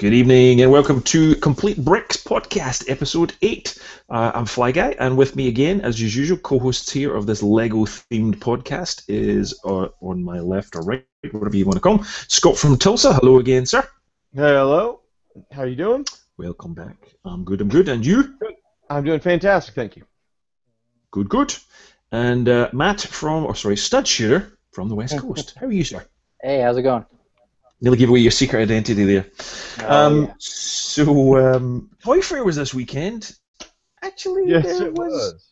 Good evening and welcome to Complete Bricks Podcast, Episode 8. I'm Fly Guy, and with me again, as usual, co-hosts here of this Lego-themed podcast is, on my left or right, whatever you want to call him, Scott from Tulsa. Hello again, sir. Hello. How are you doing? Welcome back. I'm good. And you? Good. I'm doing fantastic, thank you. Good. And Matt from, Stud Shooter from the West Coast. How are you, sir? Hey, how's it going? Nearly give away your secret identity there. Yeah. So, Toy Fair was this weekend. Actually, yes, there was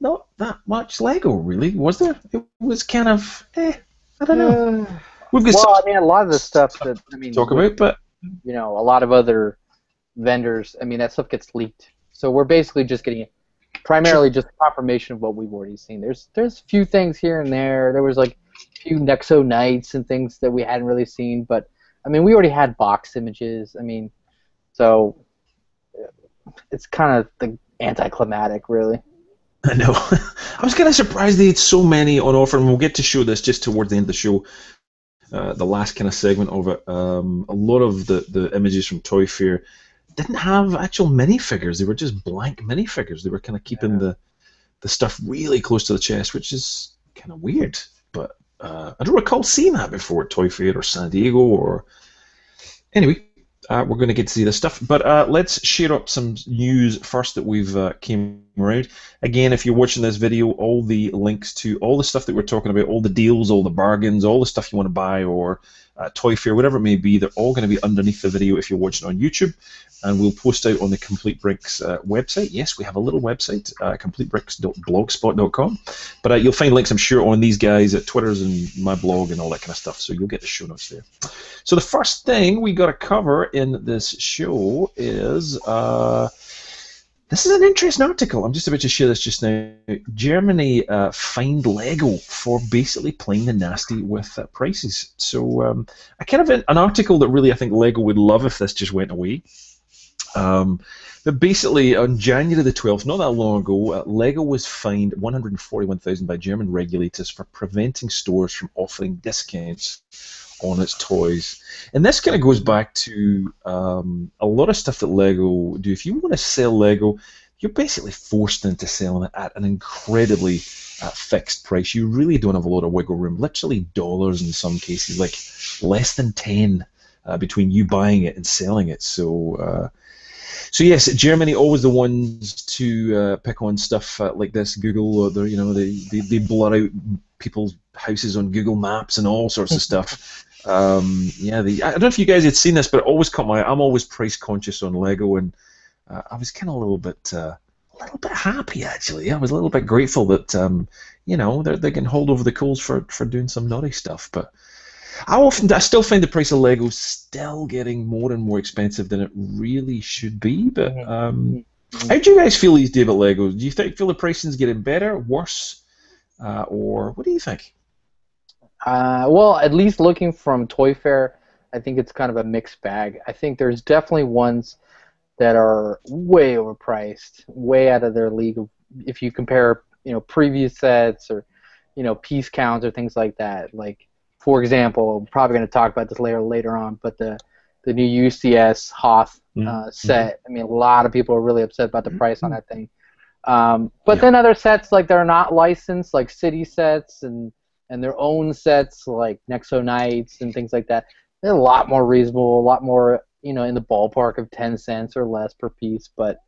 not that much Lego, really, was there? It was kind of, I don't know. A lot of the stuff that, talk about, but... You know, a lot of other vendors, that stuff gets leaked. So we're basically just getting primarily just confirmation of what we've already seen. There's a few things here and there. There was, few Nexo Knights and things that we hadn't really seen, but we already had box images. So it's kind of the anticlimactic, really. I know. I was kind of surprised they had so many on offer, and we'll get to show this just towards the end of the show, the last kind of segment of it. A lot of the images from Toy Fair didn't have actual minifigures. They were just blank minifigures. They were kind of keeping the stuff really close to the chest, which is kind of weird, but. I don't recall seeing that before at Toy Fair or San Diego or... Anyway, we're going to get to see this stuff. But let's share up some news first that we've came around. Again, if you're watching this video, all the links to all the stuff that we're talking about, all the deals, all the bargains, all the stuff you want to buy or Toy Fair, whatever it may be, they're all going to be underneath the video if you're watching on YouTube. And we'll post out on the Complete Bricks website. Yes, we have a little website, completebricks.blogspot.com. But you'll find links, I'm sure, on these guys at Twitters and my blog and all that kind of stuff. So you'll get the show notes there. So the first thing we got to cover in this show is this is an interesting article. I'm just about to share this just now. Germany fined Lego for basically playing the nasty with prices. So I kind of an article that really I think Lego would love if this just went away. But basically, on January the 12th, not that long ago, Lego was fined $141,000 by German regulators for preventing stores from offering discounts on its toys. And this kind of goes back to a lot of stuff that Lego do. If you want to sell Lego, you're basically forced into selling it at an incredibly fixed price. You really don't have a lot of wiggle room, literally dollars in some cases, like less than 10 between you buying it and selling it. So... So yes, Germany always the ones to pick on stuff like this. Google, or they blur out people's houses on Google Maps and all sorts of stuff. I don't know if you guys had seen this, but it always caught my eye. I'm always price conscious on Lego, and I was kind of a little bit happy actually. I was a little bit grateful that they can hold over the coals for doing some naughty stuff, but. I still find the price of Lego still getting more and more expensive than it really should be. But how do you guys feel these days about Lego? Do you feel the pricing's getting better, worse, or what do you think? Well, at least looking from Toy Fair, I think it's kind of a mixed bag. I think there's definitely ones that are way overpriced, way out of their league. If you compare, previous sets or, piece counts or things like that, For example, I'm probably going to talk about this later on, but the new UCS Hoth set, a lot of people are really upset about the price on that thing. Then other sets, they're not licensed, like city sets and their own sets, like Nexo Knights and things like that, they're a lot more reasonable, a lot more, in the ballpark of 10 cents or less per piece. But,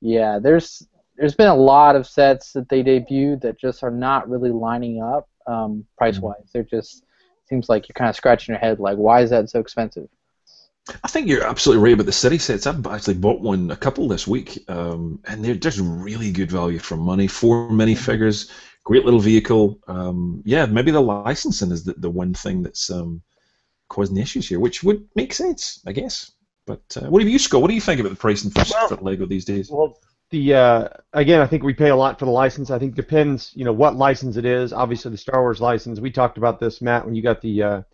yeah, there's been a lot of sets that they debuted that just are not really lining up price-wise. They're just... Seems like you're kind of scratching your head, why is that so expensive? I think you're absolutely right about the city sets. I've actually bought a couple this week, and they're just really good value for money. 4 minifigures, great little vehicle. Maybe the licensing is the one thing that's causing issues here, which would make sense, I guess. But what have you, Scott? What do you think about the pricing for Lego these days? Well, I think we pay a lot for the license. I think depends, what license it is. Obviously, the Star Wars license. We talked about this, Matt, when you got the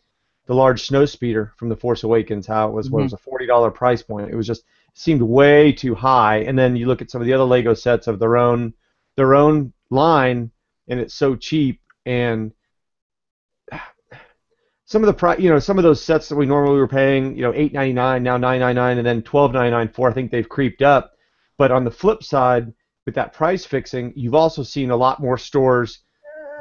large snow speeder from The Force Awakens. How it was, it was a $40 price point. It was just seemed way too high. And then you look at some of the other Lego sets of their own line, and it's so cheap. And some of the some of those sets that we normally were paying, $8.99, now $9.99, and then $12.99 for, I think they've creeped up. But on the flip side, with that price fixing, you've also seen a lot more stores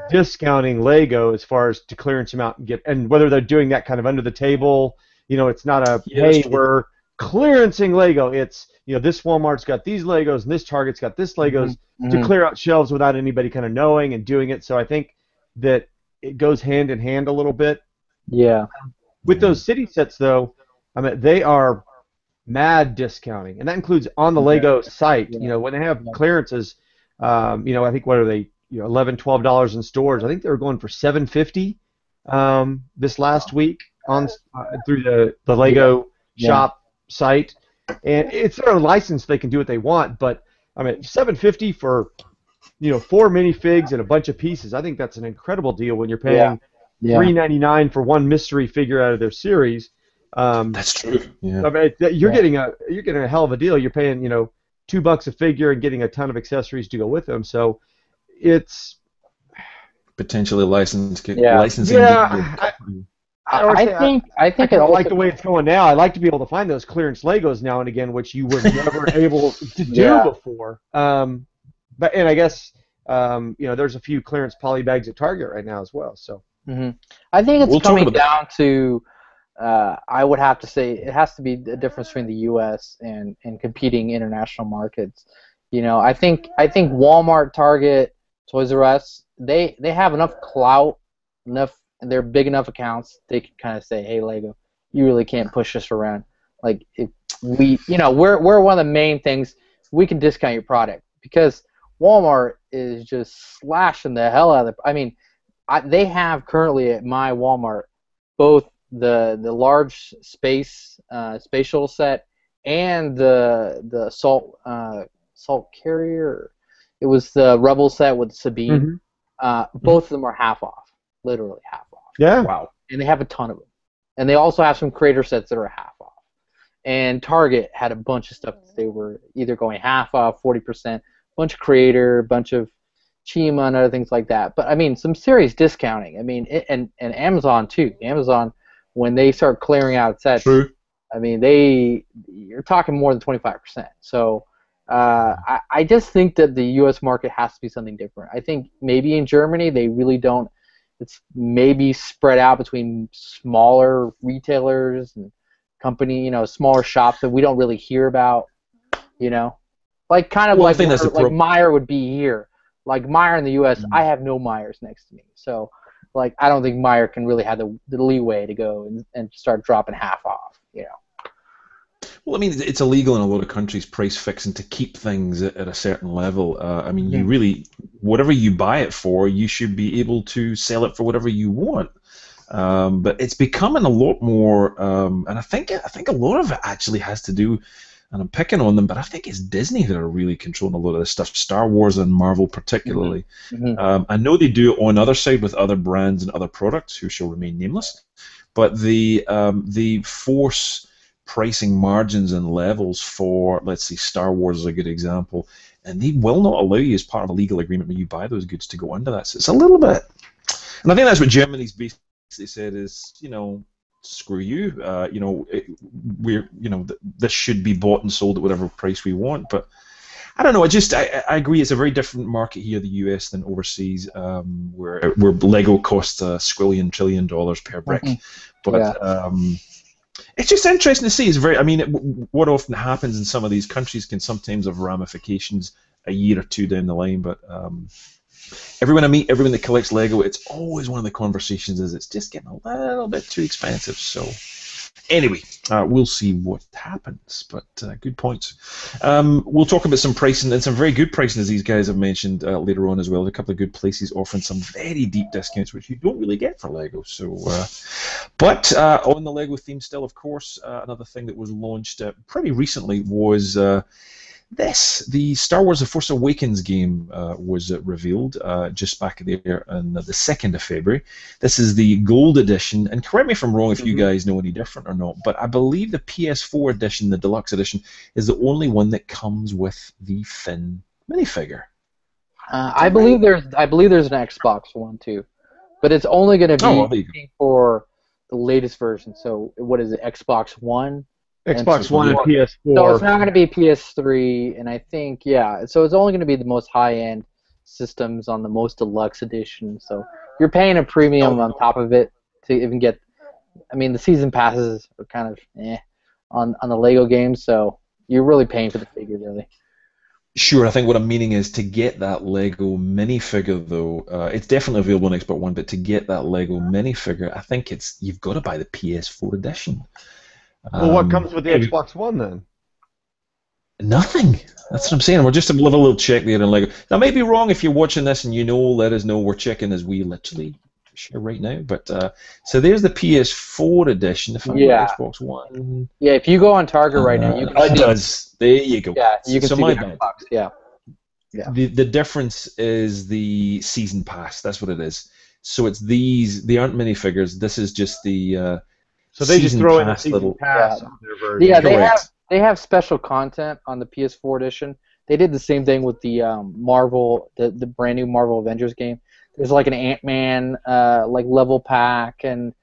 discounting Lego as far as to clearance them out and get, and whether they're doing that kind of under the table, it's not a, hey, we're clearancing Lego. It's, this Walmart's got these Legos and this Target's got this Legos to clear out shelves without anybody kind of knowing and doing it. So I think that it goes hand in hand a little bit. Yeah. With those city sets, though, I mean, they are mad discounting, and that includes on the Lego site. Yeah. When they have clearances, I think what are they? $11, $12 in stores. I think they were going for $7.50 this last week on through the Lego shop site, and it's their license; they can do what they want. But I mean, $7.50 for 4 minifigs and a bunch of pieces. I think that's an incredible deal when you're paying $3.99 for one mystery figure out of their series. That's true. Yeah. I mean, you're getting a hell of a deal. You're paying $2 a figure and getting a ton of accessories to go with them. So it's potentially licensing. Yeah, I think I like the way it's going now. I like to be able to find those clearance Legos now and again, which you were never able to do before. And I guess there's a few clearance poly bags at Target right now as well. So I think it's coming down to I would have to say it has to be the difference between the U.S. and competing international markets. I think Walmart, Target, Toys R Us, they have enough clout, they're big enough accounts, they can kind of say, hey, Lego, you really can't push us around. Like, if we, we're one of the main things, we can discount your product, because Walmart is just slashing the hell out of it. I mean, they have currently at my Walmart both the large spatial set and the Salt Carrier. It was the Rebel set with Sabine. Both of them are half off, literally half off. Yeah. Wow. And they have a ton of them. And they also have some creator sets that are half off. And Target had a bunch of stuff that they were either going half off, 40%, bunch of creator, bunch of Chima and other things like that. But I mean, some serious discounting. I mean, and Amazon too. Amazon, when they start clearing out sets, I mean, you're talking more than 25%. So. I just think that the U.S. market has to be something different. I think maybe in Germany they really don't. It's maybe spread out between smaller retailers and company, smaller shops that we don't really hear about. Like kind of like Meijer would be here. Like Meijer in the U.S., I have no Meijers next to me, so like I don't think Meijer can really have the leeway to go and start dropping half off. Well, I mean, it's illegal in a lot of countries, price fixing, to keep things at a certain level. I mean, you really, whatever you buy it for, you should be able to sell it for whatever you want. But it's becoming a lot more, and I think a lot of it actually has to do, and I'm picking on them, but I think it's Disney that are really controlling a lot of this stuff, Star Wars and Marvel particularly. I know they do it on the other side with other brands and other products who shall remain nameless, but the force pricing margins and levels for, let's see, Star Wars is a good example, and they will not allow you as part of a legal agreement when you buy those goods to go under that. So it's a little bit, and I think that's what Germany's basically said is, screw you, this should be bought and sold at whatever price we want. But I don't know. I agree. It's a very different market here, the U.S. than overseas, where Lego costs a squillion trillion dollars per brick, but. It's just interesting to see. It's very. I mean, what often happens in some of these countries can sometimes have ramifications a year or two down the line. But everyone I meet, everyone that collects Lego, it's always one of the conversations is it's just getting a little bit too expensive. So anyway, we'll see what happens. But good points. We'll talk about some pricing and some very good pricing, as these guys have mentioned later on as well. There's a couple of good places offering some very deep discounts, which you don't really get for Lego. So, but on the Lego theme still, of course, another thing that was launched pretty recently was the Star Wars The Force Awakens game was revealed just back there on the 2nd of February. This is the gold edition, and correct me if I'm wrong if you guys know any different or not, but I believe the PS4 edition, the deluxe edition, is the only one that comes with the Finn minifigure. I believe there's an Xbox One too, but it's only going to be for the latest version. So what is it, Xbox One? Xbox One and PS4. So it's not going to be PS3, and I think, yeah, so it's only going to be the most high-end systems on the most deluxe edition. So you're paying a premium on top of it to even get, I mean, the season passes are kind of on the Lego game, so you're really paying for the figure, really. Sure, I think what I'm meaning is to get that Lego minifigure, though, it's definitely available on Xbox One, but to get that Lego minifigure, I think it's you've got to buy the PS4 edition. Well, what comes with the Xbox One, then? Nothing. That's what I'm saying. We're just a little check there in Lego. Now, I may be wrong if you're watching this and you know, let us know. We're checking as we literally share right now. But so there's the PS4 edition. If I'm on Xbox One. Yeah, if you go on Target right now, you can see it. There you go. Yeah, you can see my the Xbox. Yeah. Yeah. The difference is the season pass. That's what it is. So it's these. They aren't minifigures. This is just the. So they just throw in a season pass on their version. Yeah, they have special content on the PS4 edition. They did the same thing with the Marvel, the brand new Marvel Avengers game. There's like an Ant-Man like level pack, and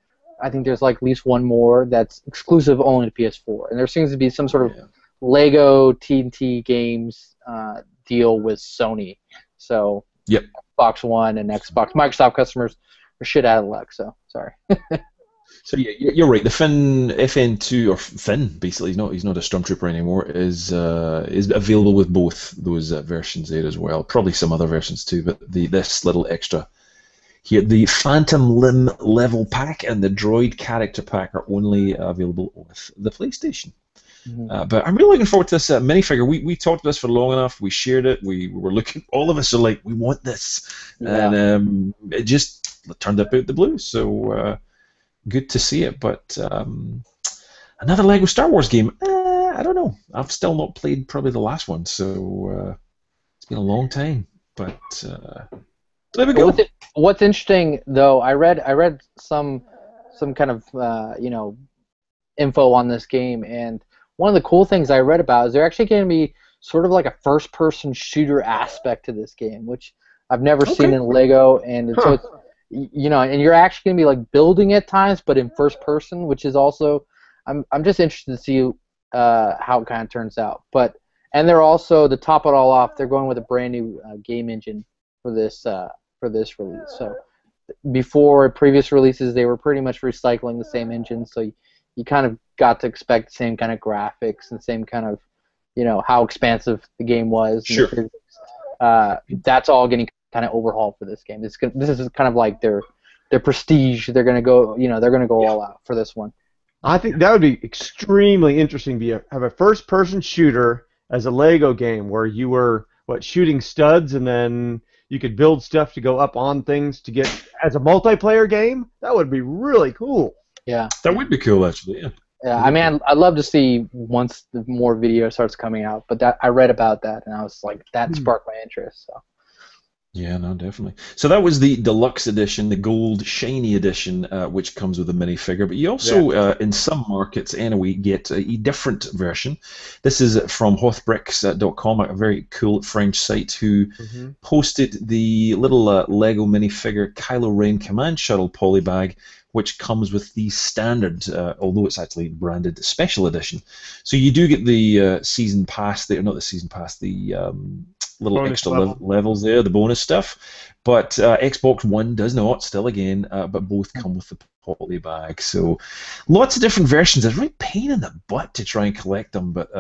I think there's like at least one more that's exclusive only to PS4. And there seems to be some sort of Lego TNT games deal with Sony. So Xbox One and Microsoft customers are shit out of luck. So sorry. So yeah, you're right. The Finn FN2 or Finn, basically, he's not a stormtrooper anymore. Is available with both those versions there as well. Probably some other versions too, but this little extra here, the Phantom Limb level pack and the Droid character pack are only available with the PlayStation. Mm-hmm. But I'm really looking forward to this minifigure. We talked about this for long enough. We shared it. We were looking. All of us are like, we want this, and it just turned up out the blue. So. Good to see it, but another Lego Star Wars game. I don't know. I've still not played probably the last one, so it's been a long time. But there we go. What's interesting though, I read some kind of info on this game, and one of the cool things I read about is they're actually going to be sort of like a first-person shooter aspect to this game, which I've never seen in Lego, and so it's. You know, and you're actually gonna be like building at times, but in first person, which is also, I'm just interested to see how it kind of turns out. But and they're also, to top it all off, they're going with a brand new game engine for this release. So before previous releases, they were pretty much recycling the same engine, so you kind of got to expect the same kind of graphics and same kind of, you know, how expansive the game was. Sure. That's all getting kind of overhaul for this game. This is kind of like their prestige. They're gonna go, they're gonna go all out for this one. I think that would be extremely interesting to have a first-person shooter as a Lego game where you were shooting studs and then you could build stuff to go up on things to get as a multiplayer game. That would be really cool. Yeah, that would be cool actually. Yeah. Yeah, I mean, I'd love to see once the more video starts coming out. But I read about that and I was like, that sparked my interest. So. Yeah, no, definitely. So that was the deluxe edition, the gold shiny edition, which comes with a minifigure. But you also, in some markets anyway, get a different version. This is from Hothbricks.com, a very cool French site, who posted the little Lego minifigure Kylo Ren Command Shuttle polybag, which comes with the standard, although it's actually branded special edition. So you do get the season pass there, not the season pass, the... little bonus extra levels there, the bonus stuff, but Xbox One does not, still again, but both come with the poly bag, so lots of different versions. It's really pain in the butt to try and collect them, but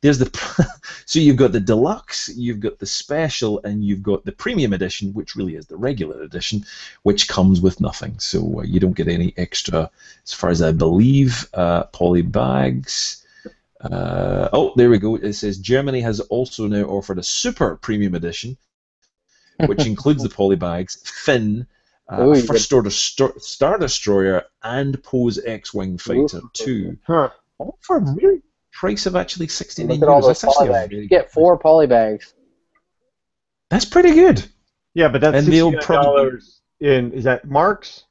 there's the so you've got the deluxe, you've got the special, and you've got the premium edition, which really is the regular edition, which comes with nothing, so you don't get any extra, as far as I believe, poly bags. Oh, there we go. It says Germany has also now offered a super premium edition, which includes the polybags, Finn, First Order Star Destroyer, and Pose X-Wing Fighter 2. All for a really price of actually €69. That's actually a really, you get 4 polybags. That's pretty good. Yeah, but that's $69 in, is that marks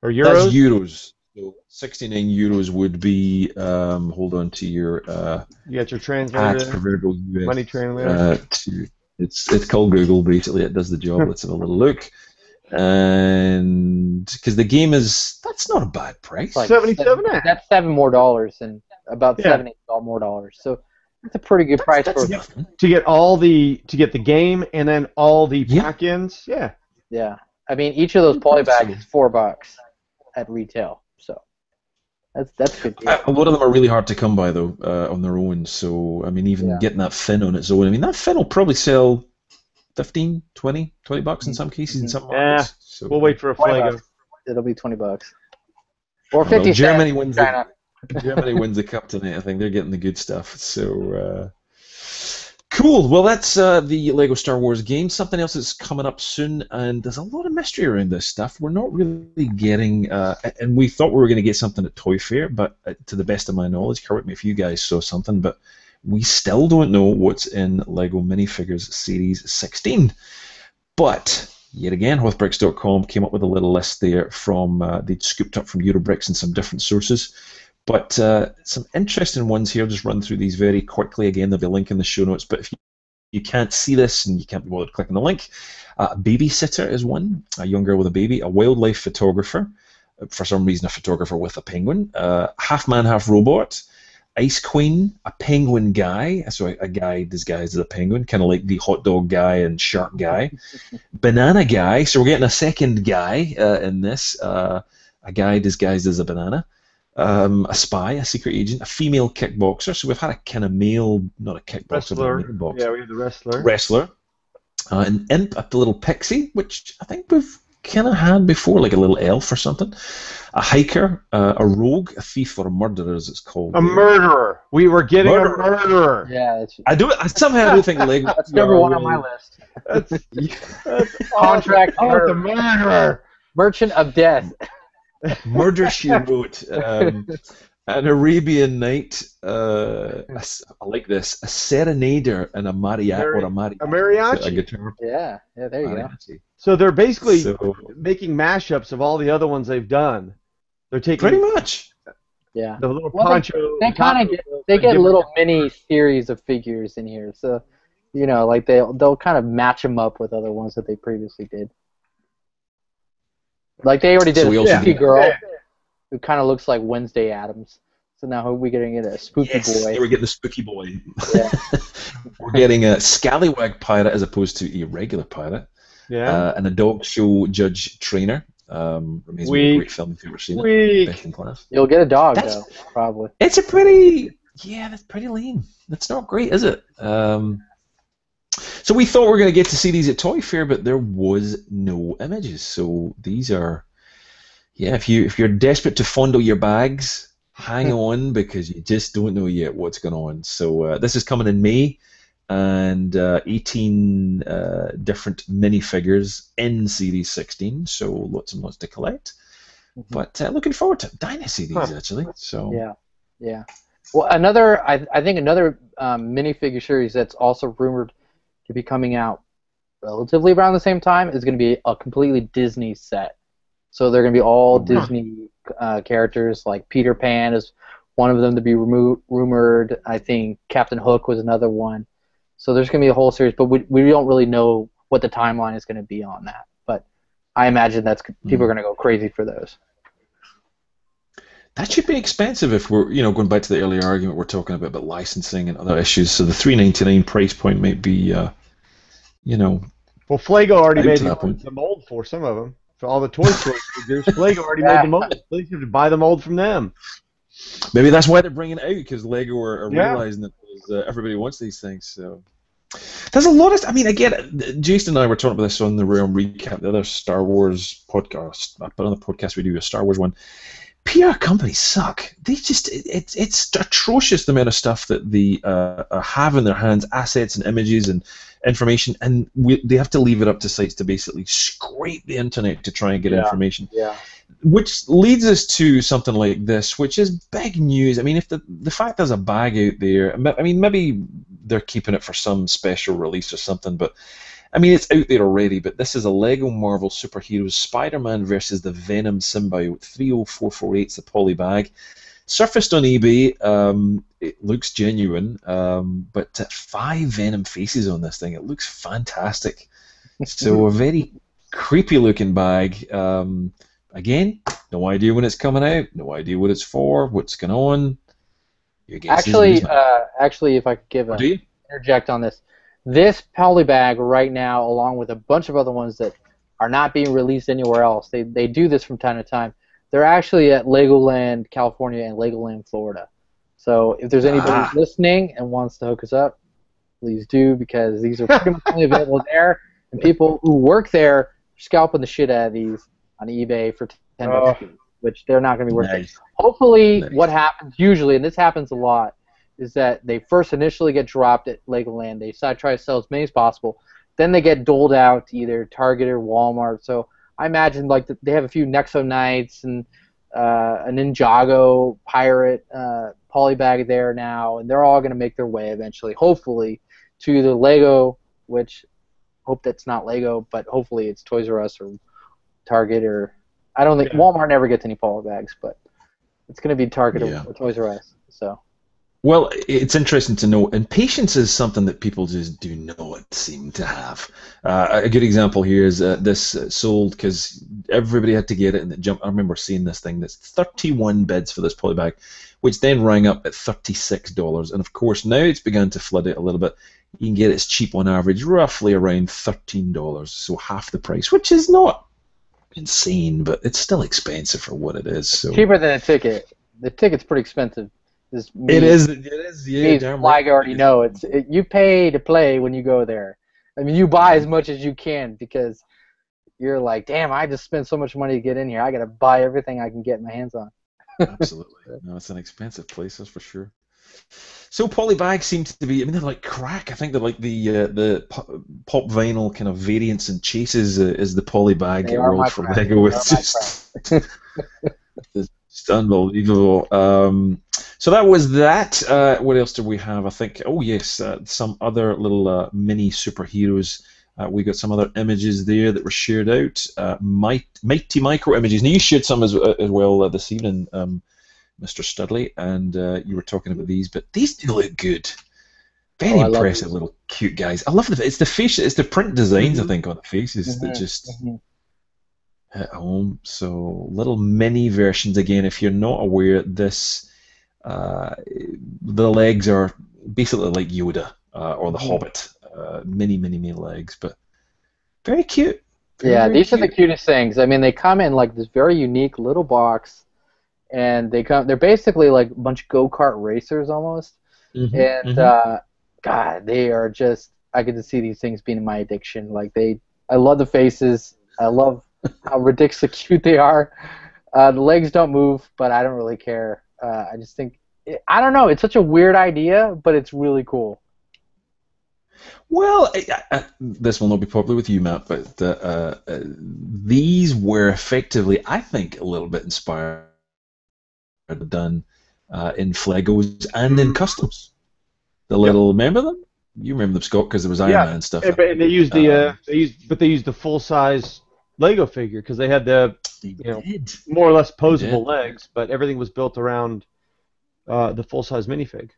or euros? That's euros. So €69 would be, hold on to your... you got your translator, money translator. It's called Google, basically. It does the job. Let's have a little look. And because the game is, that's not a bad price. Like 77. That's $7 more and about $7, $8 more. So that's a pretty good price for nothing. To get all the game and then all the pack-ins. Yeah. Yeah. I mean, each of those poly bags is $4 at retail. So that's good. A lot of them are really hard to come by though on their own. So I mean, even getting that Finn on its own. I mean, that Finn will probably sell $15, $20 in some cases, in some markets. So we'll wait for a flag. It'll be $20 or 50 cents. Germany wins. Germany wins the cup tonight. I think they're getting the good stuff. So cool. Well, that's the Lego Star Wars game. Something else that's coming up soon, and there's a lot of mystery around this stuff. We're not really getting, and we thought we were going to get something at Toy Fair, but to the best of my knowledge, correct me if you guys saw something, but we still don't know what's in Lego Minifigures Series 16. But yet again, Hothbricks.com came up with a little list there from they'd scooped up from Eurobricks and some different sources. But some interesting ones here. I'll just run through these very quickly. Again, there'll be a link in the show notes. But if you can't see this and you can't be bothered clicking the link, a babysitter is one, a young girl with a baby, a wildlife photographer, for some reason a photographer with a penguin, half man, half robot, Ice Queen, a penguin guy, so a guy disguised as a penguin, kind of like the hot dog guy and shark guy, banana guy, so we're getting a second guy in this, a guy disguised as a banana, a spy, a secret agent, a female kickboxer, so we've had a kind of male, not a kickboxer, but a kickboxer. Yeah, we have the wrestler. An imp, a little pixie, which I think we've kind of had before, like a little elf or something. A hiker, a rogue, a thief, or a murderer, as it's called. A murderer. We were getting a murderer. Yeah, that's, I somehow don't think Lego. That's number one on my list. That's contract. The murderer, merchant of death. Murder she wrote. An Arabian Night. I like this. A serenader and a mariachi. A mariachi. A guitar. Yeah. Yeah. There you go. So they're basically making mashups of all the other ones they've done. They're taking pretty much. Yeah. The little poncho. They kind of get little mini series of figures in here. So, you know, like they'll kind of match them up with other ones that they previously did. Like they already did a spooky girl who kind of looks like Wednesday Addams. So now we're getting a spooky boy. We're getting the spooky boy. Yeah. We're getting a scallywag pirate as opposed to a regular pirate. Yeah. And a dog show judge trainer. Remains a great film if you've ever seen it. Back in class. You'll get a dog though, probably. It's a pretty that's pretty lame. That's not great, is it? So we thought we were going to get to see these at Toy Fair, but there was no images. So these are, if you're desperate to fondle your bags, hang on because you just don't know yet what's going on. So this is coming in May, and 18 different minifigures in Series 16. So lots and lots to collect. But looking forward to Dynasty these actually. So yeah. Well, another I think another minifigure series that's also rumored to be coming out relatively around the same time is going to be a completely Disney set. So they're going to be all Disney characters, like Peter Pan is one of them to be rumored. I think Captain Hook was another one. So there's going to be a whole series, but we don't really know what the timeline is going to be on that. But I imagine that's people are going to go crazy for those. That should be expensive if we're, you know, going back to the earlier argument we're talking about licensing and other issues. So the $3.99 price point might be, you know. Well, Flago already made the mold for some of them. For all the Toy Story figures, Flago already made the mold. At least you have to buy the mold from them. Maybe that's why they're bringing it out, because Lego are realizing that everybody wants these things. So there's a lot of, I mean, again, Jason and I were talking about this on the Realm Recap, the other Star Wars podcast, but on the podcast we do a Star Wars one. PR companies suck. They just it's atrocious the amount of stuff that they have in their hands, assets and images and information, and they have to leave it up to sites to basically scrape the internet to try and get information. Yeah. Which leads us to something like this, which is big news. I mean, if the fact there's a bag out there, I mean, maybe they're keeping it for some special release or something, but I mean, it's out there already, but this is a Lego Marvel Superheroes Spider-Man versus the Venom Symbiote 30448's the poly bag. Surfaced on eBay, it looks genuine, but 5 Venom faces on this thing. It looks fantastic. So a very creepy looking bag. Again, no idea when it's coming out, no idea what it's for, what's going on. Actually, if I could give interject on this. This poly bag right now, along with a bunch of other ones that are not being released anywhere else, they do this from time to time. They're actually at Legoland, California, and Legoland, Florida. So if there's anybody listening and wants to hook us up, please do, because these are pretty much only available there, and people who work there are scalping the shit out of these on eBay for $10, which they're not going to be worth it. Hopefully, what happens usually, and this happens a lot, is that they first initially get dropped at Legoland. They decide to try to sell as many as possible. Then they get doled out to either Target or Walmart. So I imagine like they have a few Nexo Knights and a Ninjago pirate polybag there now, and they're all going to make their way eventually, hopefully, to either Lego, which hope that's not Lego, but hopefully it's Toys R Us or Target, or I don't think Walmart never gets any polybags, but it's going to be Target or Toys R Us. So. Well, it's interesting to know, and patience is something that people just do not seem to have. A good example here is this sold because everybody had to get it, and it jumped. I remember seeing this thing that's 31 bids for this polybag, which then rang up at $36, and of course now it's begun to flood it a little bit. You can get it as cheap on average, roughly around $13, so half the price, which is not insane, but it's still expensive for what it is. So. Cheaper than a ticket. The ticket's pretty expensive. It is. Yeah, damn right. I already know it. You pay to play when you go there. I mean, you buy as much as you can because you're like, damn, I just spent so much money to get in here. I got to buy everything I can get my hands on. Absolutely. No, it's an expensive place, that's for sure. So polybags seem to be. I mean, they're like crack. I think they're like the pop vinyl kind of variants and chases is the polybag world for Lego. It's just unbelievable. So that was that. What else do we have? I think. Oh yes, some other little mini superheroes. We got some other images there that were shared out. Mighty micro images. Now you shared some as well this evening. Mr. Studley, and you were talking about these, but these do look good. Very impressive little cute guys. I love the it's the face, it's the print designs I think on the faces that just hit home. So little mini versions again. If you're not aware, this the legs are basically like Yoda or the Hobbit, mini legs, but very cute. These are the cutest things. I mean, they come in like this very unique little box. And they're basically like a bunch of go-kart racers almost. And God, they are just. I get to see these things being in my addiction. Like I love the faces. I love how ridiculously cute they are. The legs don't move, but I don't really care. I just think I don't know. It's such a weird idea, but it's really cool. Well, this will not be popular with you, Matt, but these were effectively, I think, a little bit inspired. Done in Flegos and in Customs. The little, remember them? You remember them, Scott, because there was Iron Man and stuff. And they used they used the full size Lego figure because they had the more or less posable legs, but everything was built around the full size minifig.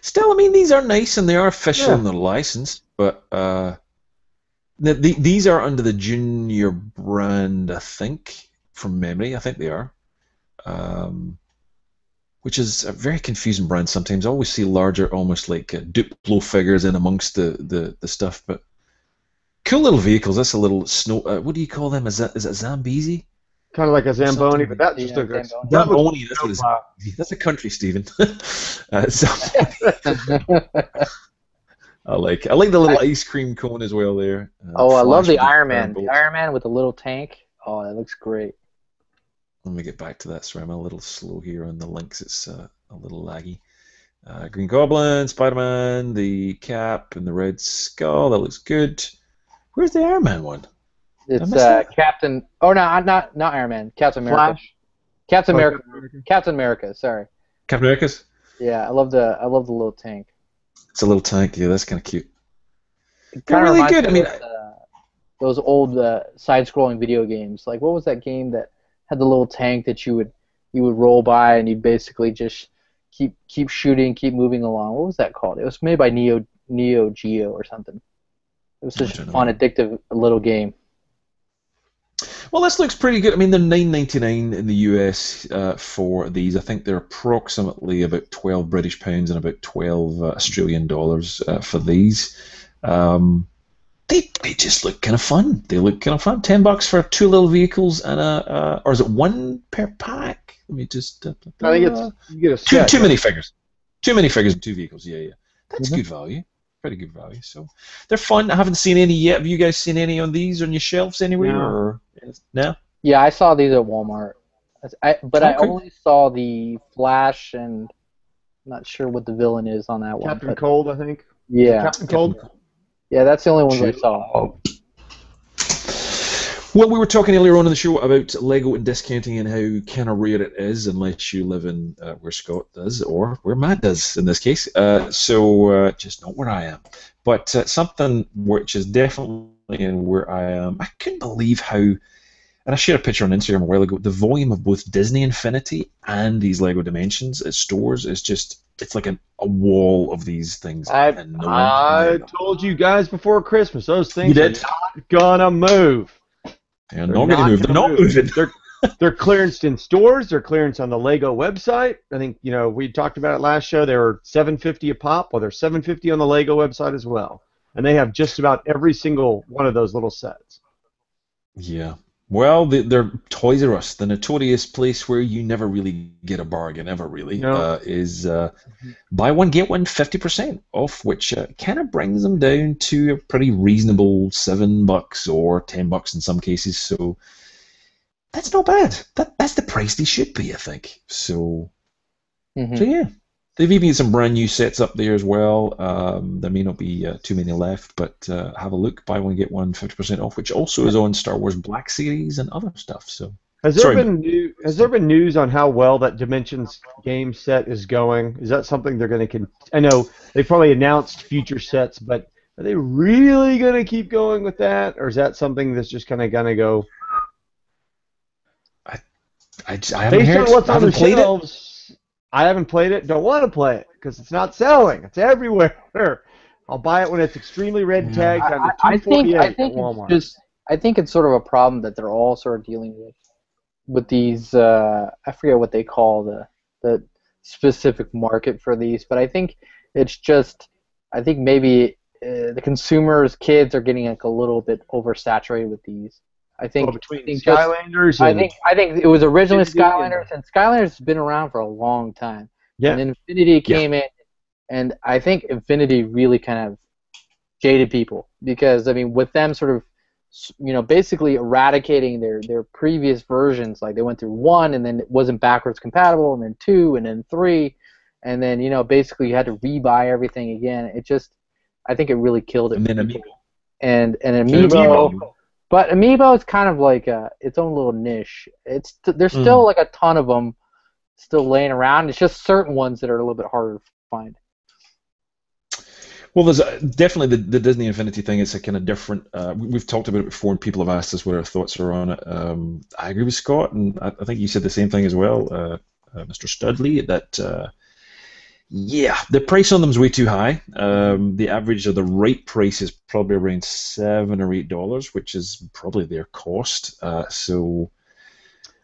Still, I mean, these are nice and they are official and they're licensed, but these are under the Junior brand, I think, from memory. I think they are. Which is a very confusing brand sometimes. I always see larger, almost like Duplo figures in amongst the stuff. But cool little vehicles. That's a little snow. What do you call them? Is that Zambezi? Kind of like a Zamboni, but that's just a Zamboni. That's what it is. That's a country, Stephen. I like the little ice cream cone as well there. I love the Iron Man. The Iron Man with the little tank. Oh, that looks great. Let me get back to that. Sorry, I'm a little slow here on the links. It's a little laggy. Green Goblin, Spider-Man, the Cap, and the Red Skull. That looks good. Where's the Iron Man one? It's Captain. Oh no, not Iron Man. Captain America. Flash. Captain America. Captain America. Sorry. Captain America's. Yeah, I love the little tank. It's a little tank. Yeah, that's kind of cute. They're really good. I mean, those old side-scrolling video games. Like, what was that game that? Had the little tank that you would roll by and you'd basically just keep shooting, keep moving along. What was that called? It was made by Neo Geo or something. It was such a fun, addictive little game. Well, this looks pretty good. I mean, they're $9.99 in the US for these. I think they're approximately about 12 British pounds and about 12 Australian dollars for these. They just look kind of fun. They look kind of fun. $10 for two little vehicles and a, or is it one per pack? Let me just. I think it's you get a set, two minifigures. Two minifigures and two vehicles. Yeah, yeah. That's good value. Pretty good value. So they're fun. I haven't seen any yet. Have you guys seen any on these on your shelves anywhere? No. Or, no? Yeah, I saw these at Walmart. I only saw the Flash and I'm not sure what the villain is on that one. Captain Cold, I think. Yeah. Captain Cold? Yeah, that's the only one I saw. Oh. Well, we were talking earlier on in the show about Lego and discounting and how kind of rare it is, unless you live in where Scott does or where Matt does in this case. So just not where I am. But something which is definitely in where I am, I couldn't believe how, and I shared a picture on Instagram a while ago, the volume of both Disney Infinity and these Lego Dimensions at stores is just, it's like a wall of these things. I told you guys before Christmas, those things are not going to move. They're not moving. They're clearanced in stores. They're clearanced on the Lego website. I think we talked about it last show. They were $7.50 a pop. Well, they're $7.50 on the Lego website as well, and they have just about every single one of those little sets. Yeah. Well, they're Toys R Us, the notorious place where you never really get a bargain, ever really, is buy one, get one 50% off, which kind of brings them down to a pretty reasonable $7 or $10 in some cases. So that's not bad. That's the price they should be, I think. So, so yeah. They've even got some brand new sets up there as well. There may not be too many left, but have a look. Buy one, get one, 50% off, which also is on Star Wars Black Series and other stuff. So, has there been news on how well that Dimensions game set is going? Is that something they're going to? I know they've probably announced future sets, but are they really going to keep going with that, or is that something that's just kind of going to go? I haven't heard. Based on what's on the shelves. I haven't played it. Don't want to play it because it's not selling. It's everywhere. I'll buy it when it's extremely red tagged on the $2.48 at Walmart. I think it's sort of a problem that they're all sort of dealing with these. I forget what they call the specific market for these, but I think it's just. I think maybe the consumers, kids, are getting like a little bit oversaturated with these. I think, well, between Skylanders just, and I think it was originally Skylanders, and Skylanders has been around for a long time. Yeah. And Infinity came in, and I think Infinity really kind of jaded people because I mean, with them sort of, basically eradicating their previous versions, like they went through 1, and then it wasn't backwards compatible, and then 2, and then 3, and then basically you had to rebuy everything again. It just, I think it really killed it. And then Amiibo. And Amiibo. But Amiibo is kind of like its own little niche. There's still like a ton of them still laying around. It's just certain ones that are a little bit harder to find. Well, there's definitely the Disney Infinity thing. It's a kind of different. We've talked about it before, and people have asked us what our thoughts are on it. I agree with Scott, and I think you said the same thing as well, Mr. Studley, that. Yeah, the price on them is way too high. The average or the right price is probably around $7 or $8, which is probably their cost. So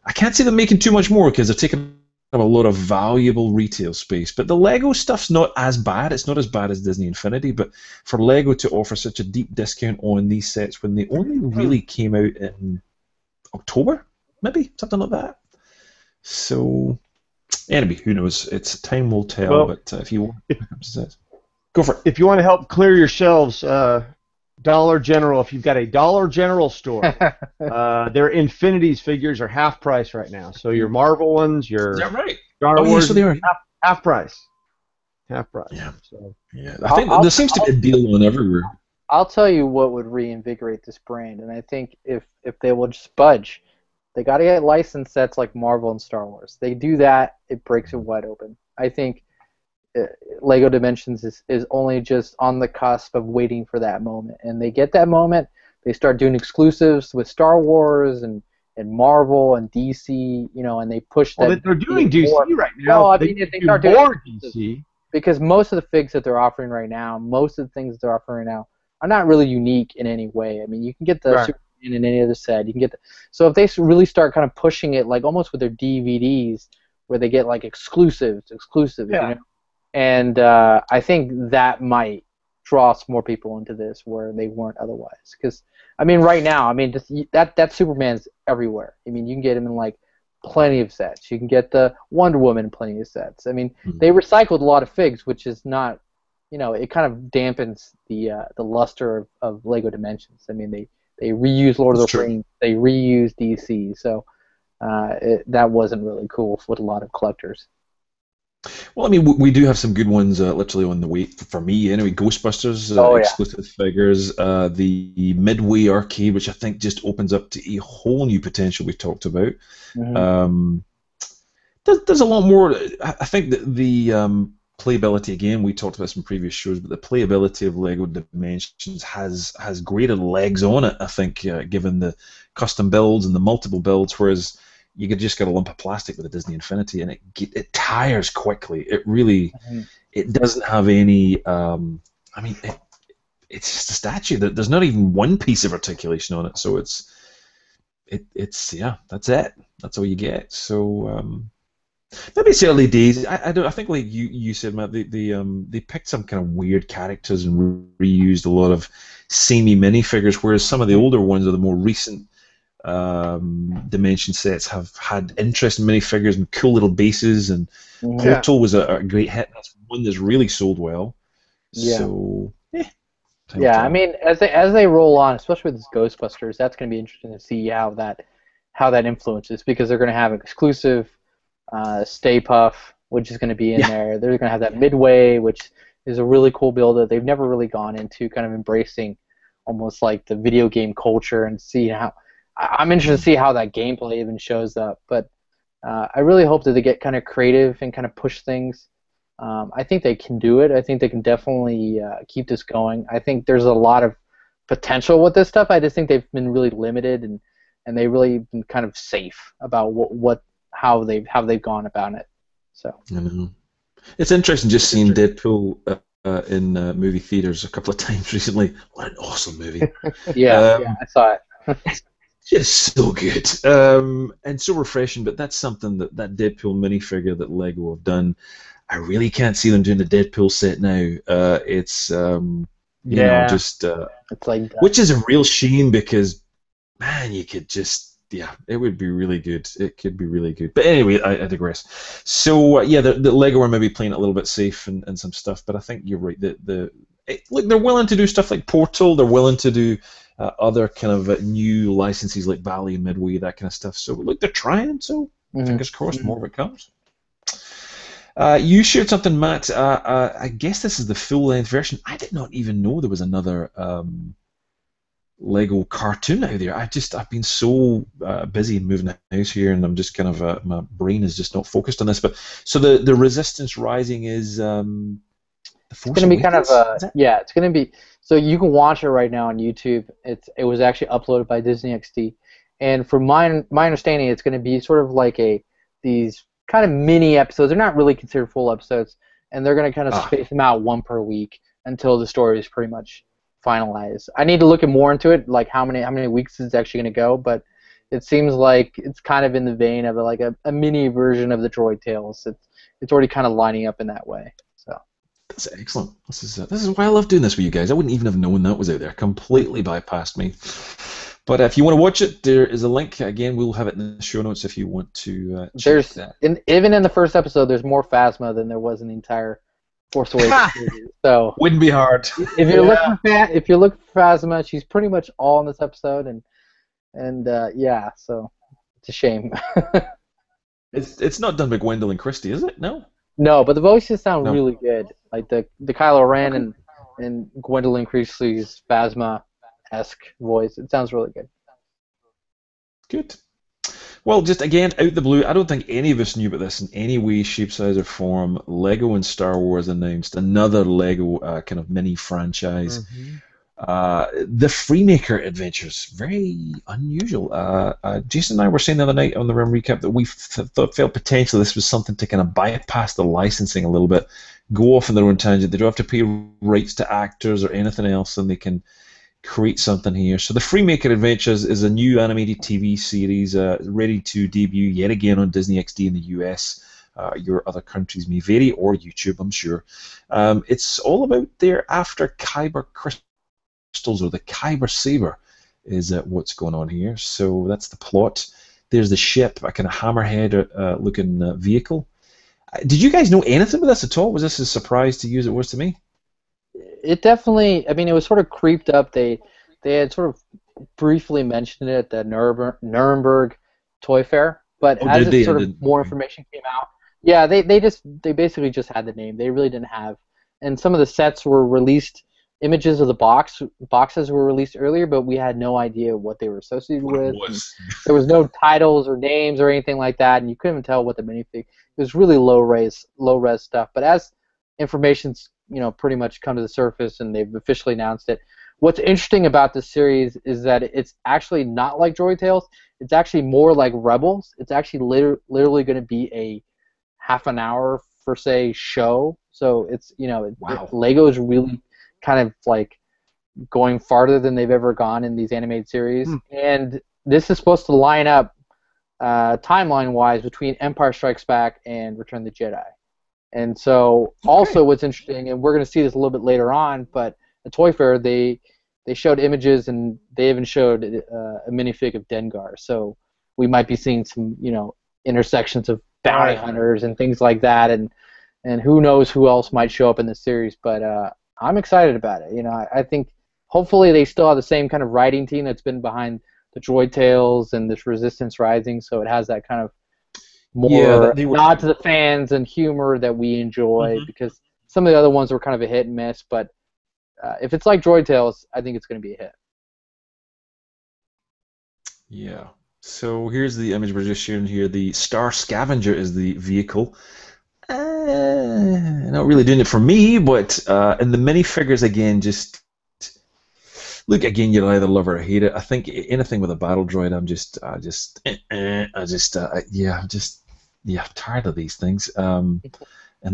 I can't see them making too much more because they're taking up a lot of valuable retail space. But the Lego stuff's not as bad. It's not as bad as Disney Infinity. But for Lego to offer such a deep discount on these sets when they only really came out in October, maybe something like that. So. Anyway, who knows? It's time will tell. Well, but if you want, go for it. If you want to help clear your shelves, Dollar General. If you've got a Dollar General store, their Infinities figures are half price right now. So your Marvel ones, your Is that right? Star Wars, so they are half price. Half price. Yeah. So, yeah. I think there seems to be a deal on everywhere. I'll tell you what would reinvigorate this brand, and I think if they will just budge. They got to get license sets like Marvel and Star Wars. They do that, it breaks it wide open. I think Lego Dimensions is only just on the cusp of waiting for that moment. And they get that moment, they start doing exclusives with Star Wars and Marvel and DC, and they push that. Well, they're doing DC right now. Well, I mean, if they start doing more DC. Because most of the figs that they're offering right now, most of the things that they're offering right now are not really unique in any way. I mean, you can get the Super and any other set. You can get the, so if they really start kind of pushing it, like almost with their DVDs, where they get like exclusives, yeah. You know? And I think that might draw some more people into this where they weren't otherwise. Because I mean, right now, I mean, just, that Superman's everywhere. I mean, you can get him in like plenty of sets. You can get the Wonder Woman in plenty of sets. I mean, they recycled a lot of figs, which is not, you know, it kind of dampens the luster of Lego Dimensions. I mean, they reuse Lord of the Rings, they reuse DC, so that wasn't really cool with a lot of collectors. Well, I mean, we do have some good ones, literally on the way for me. Anyway, Ghostbusters exclusive figures, the Midway arcade, which I think just opens up to a whole new potential we've talked about. Mm-hmm. There's a lot more. I think that the playability, again, we talked about some previous shows, but the playability of Lego Dimensions has greater legs on it. I think, given the custom builds and the multiple builds, whereas you could just get a lump of plastic with a Disney Infinity, and it tires quickly. It really, it doesn't have any. I mean, it's just a statue. There's not even one piece of articulation on it, so it's yeah, that's it. That's all you get. So maybe it's early days. I don't. I think like you said, Matt, they picked some kind of weird characters and reused a lot of samey minifigures, whereas some of the older ones are the more recent. Dimension sets have had interesting minifigures and cool little bases, and Portal was a great hit. That's one that's really sold well. Yeah. So yeah, I mean, as they roll on, especially with this Ghostbusters, that's going to be interesting to see how that influences, because they're going to have exclusive Stay Puff, which is going to be in there. They're going to have that Midway, which is a really cool build that they've never really gone into, kind of embracing almost like the video game culture, and see how. I'm interested to see how that gameplay even shows up, but I really hope that they get kind of creative and kind of push things. I think they can do it. I think they can definitely keep this going. I think there's a lot of potential with this stuff. I just think they've been really limited, and they've really been kind of safe about how they've gone about it. So it's interesting just seeing Deadpool in movie theaters a couple of times recently. What an awesome movie! I saw it. Just so good, and so refreshing. But that's something that Deadpool minifigure that Lego have done. I really can't see them doing the Deadpool set now. It's it's like that. Which is a real shame, because man, you could just it would be really good. It could be really good. But anyway, I digress. So the Lego are maybe playing it a little bit safe and some stuff. But I think you're right. Look, they're willing to do stuff like Portal. They're willing to do. Other kind of new licenses like Valley and Midway, that kind of stuff. So look, they're trying. So fingers crossed, more of it comes. You shared something, Matt. I guess this is the full-length version. I did not even know there was another Lego cartoon out there. I've been so busy moving the house here, and I'm just kind of my brain is just not focused on this. But so the Resistance Rising is. It's going to be kind of a It's going to be so you can watch it right now on YouTube. It was actually uploaded by Disney XD, and from my understanding, it's going to be sort of like these kind of mini episodes. They're not really considered full episodes, and they're going to kind of space them out one per week until the story is pretty much finalized. I need to look more into it, like how many weeks it's actually going to go, but it seems like it's kind of in the vein of like a mini version of the Droid Tales. It's already kind of lining up in that way. That's excellent. This is why I love doing this with you guys. I wouldn't even have known that was out there. Completely bypassed me. But if you want to watch it, there is a link. Again, we'll have it in the show notes if you want to check that. Even in the first episode, there's more Phasma than there was in the entire Force Awakens. So wouldn't be hard. If you're looking for Phasma, she's pretty much all in this episode, and yeah, so it's a shame. It's not done by Gwendolyn Christie, is it? No. No, but the voices sound really good. Like the Kylo Ren and Gwendolyn Christie's Phasma-esque voice. It sounds really good. Good. Well, just again, out the blue, I don't think any of us knew about this in any way, shape, size, or form. Lego and Star Wars announced another Lego kind of mini franchise. Mm-hmm. The Freemaker Adventures. Very unusual. Jason and I were saying the other night on the Realm Recap that we felt potentially this was something to kind of bypass the licensing a little bit, go off on their own tangent. They don't have to pay rights to actors or anything else, and they can create something here. So the Freemaker Adventures is a new animated TV series ready to debut yet again on Disney XD in the US. Your other countries may vary, or YouTube, I'm sure. It's all about their after Kyber crystals, or the Kyber Saber, is what's going on here. So that's the plot. There's the ship, a kind of hammerhead-looking vehicle. Did you guys know anything about this at all? Was this a surprise to you as it was to me? It definitely, I mean, it was sort of creeped up. They had sort of briefly mentioned it at the Nuremberg Toy Fair, but as it sort of more information came out, yeah, they basically just had the name. They really didn't have, and some of the sets were released. Images of the boxes were released earlier, but we had no idea what they were associated with. There was no titles or names or anything like that, and you couldn't even tell what the minifig. It was really low res stuff. But as information's pretty much come to the surface, and they've officially announced it. What's interesting about this series is that it's actually not like Droid Tales. It's actually more like Rebels. It's actually literally going to be a half an hour per se show. So it's Lego is really kind of like going farther than they've ever gone in these animated series, and this is supposed to line up timeline-wise between Empire Strikes Back and Return of the Jedi. And so, also what's interesting, and we're going to see this a little bit later on, but at Toy Fair they showed images, and they even showed a minifig of Dengar. So we might be seeing some intersections of bounty hunters and things like that, and who knows who else might show up in this series, but. I'm excited about it. I think hopefully they still have the same kind of writing team that's been behind the Droid Tales and this Resistance Rising, so it has that kind of more nod to the fans and humor that we enjoy, because some of the other ones were kind of a hit and miss, but if it's like Droid Tales, I think it's going to be a hit. Yeah. So here's the image we're just sharing here. The Star Scavenger is the vehicle. Not really doing it for me, but and the minifigures again, just look again. You'll either love or hate it. I think anything with a battle droid, I'm tired of these things. And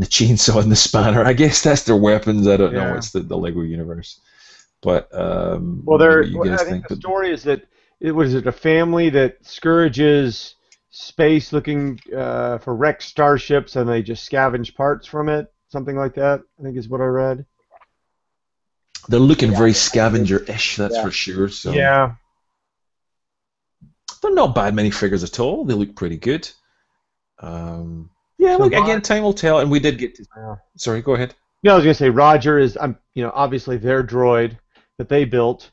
the chainsaw and the spanner. I guess that's their weapons. I don't know. It's the Lego universe. But I think the story is that it was a family that scourges space looking for wrecked starships, and they just scavenge parts from it, something like that, I think is what I read. They're looking very scavenger-ish, that's for sure. So. Yeah. They're not bad minifigures at all. They look pretty good. Time will tell, and we did get to... Sorry, go ahead. No, I was going to say, Roger is, obviously their droid that they built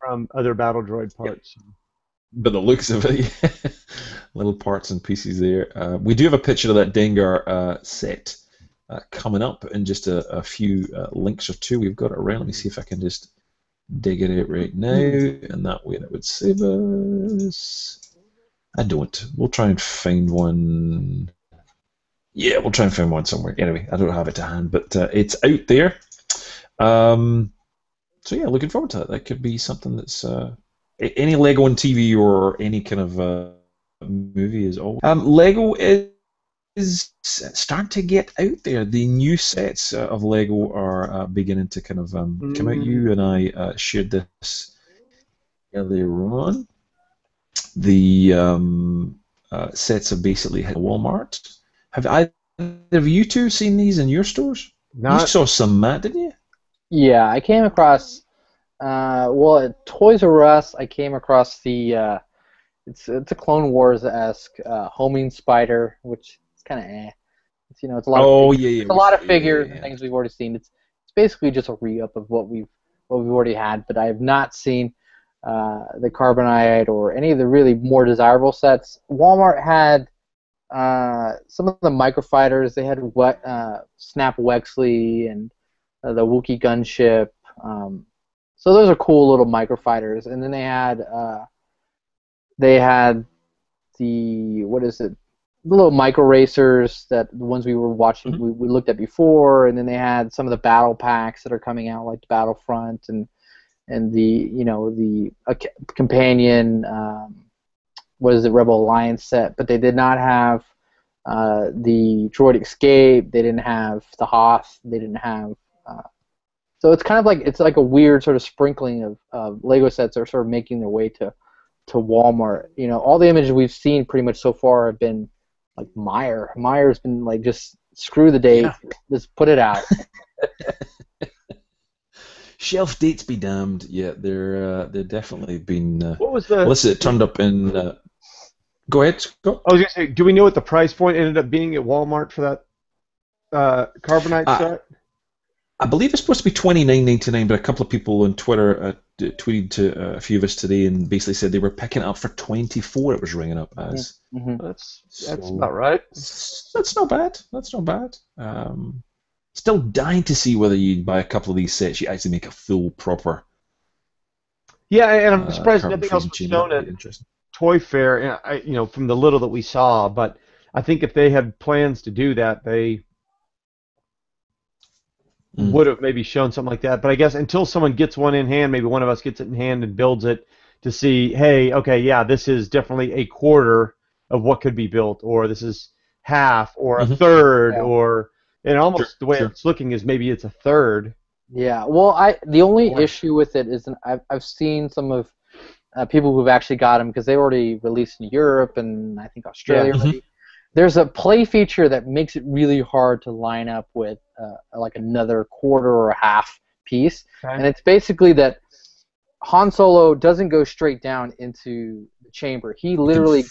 from other battle droid parts. Yep. But the looks of it, little parts and pieces there. We do have a picture of that Dengar set coming up in just a few links or two. We've got it around. Let me see if I can just dig it out right now, and that way that would save us. I don't. We'll try and find one. Yeah, we'll try and find one somewhere. Anyway, I don't have it to hand, but it's out there. So yeah, looking forward to that. That could be something that's... any Lego on TV or any kind of movie is always... Lego is starting to get out there. The new sets of Lego are beginning to kind of come out. You and I shared this earlier on. The sets have basically hit Walmart. Have you two seen these in your stores? You saw some, Matt, didn't you? Yeah, I came across... well, at Toys R Us, I came across the it's a Clone Wars-esque homing spider, which is kind of it's a lot. It's a lot of figures and things we've already seen. It's basically just a re-up of what we've already had. But I have not seen the Carbonite or any of the really more desirable sets. Walmart had some of the microfighters. They had Snap Wexley and the Wookiee gunship. So those are cool little microfighters, and then they had the little micro racers, that the ones we were watching, we looked at before, and then they had some of the battle packs that are coming out, like the Battlefront and the companion Rebel Alliance set, but they did not have the Droid Escape, they didn't have the Hoth, they didn't have So it's kind of like a weird sort of sprinkling of Lego sets that are sort of making their way to Walmart. You know, all the images we've seen pretty much so far have been like Meijer. Meijer's been like, just screw the date, just put it out. Shelf dates be damned. Yeah, they're definitely been. What was the? Unless it turned up in. Go ahead, Scott. I was gonna say, do we know what the price point ended up being at Walmart for that carbonite set? I believe it's supposed to be $29.99, but a couple of people on Twitter tweeted to a few of us today and basically said they were picking up for $24. It was ringing up as. Yeah. Mm-hmm. That's so, about right. That's not bad. That's not bad. Still dying to see whether you buy a couple of these sets, you actually make a full proper. Yeah, and I'm surprised nothing else was shown at Toy Fair. And I, you know, from the little that we saw, but I think if they had plans to do that, they. Mm. Would have maybe shown something like that, but I guess until someone gets one in hand, maybe one of us gets it in hand and builds it to see, hey, okay, yeah, this is definitely a quarter of what could be built, or this is half, or a third, or and almost the way it's looking is maybe it's a third. Yeah, well, the only issue with it is I've seen some of people who've actually got them because they already released in Europe and I think Australia. Yeah. Maybe. There's a play feature that makes it really hard to line up with like another quarter or a half piece, and it's basically that Han Solo doesn't go straight down into the chamber. He literally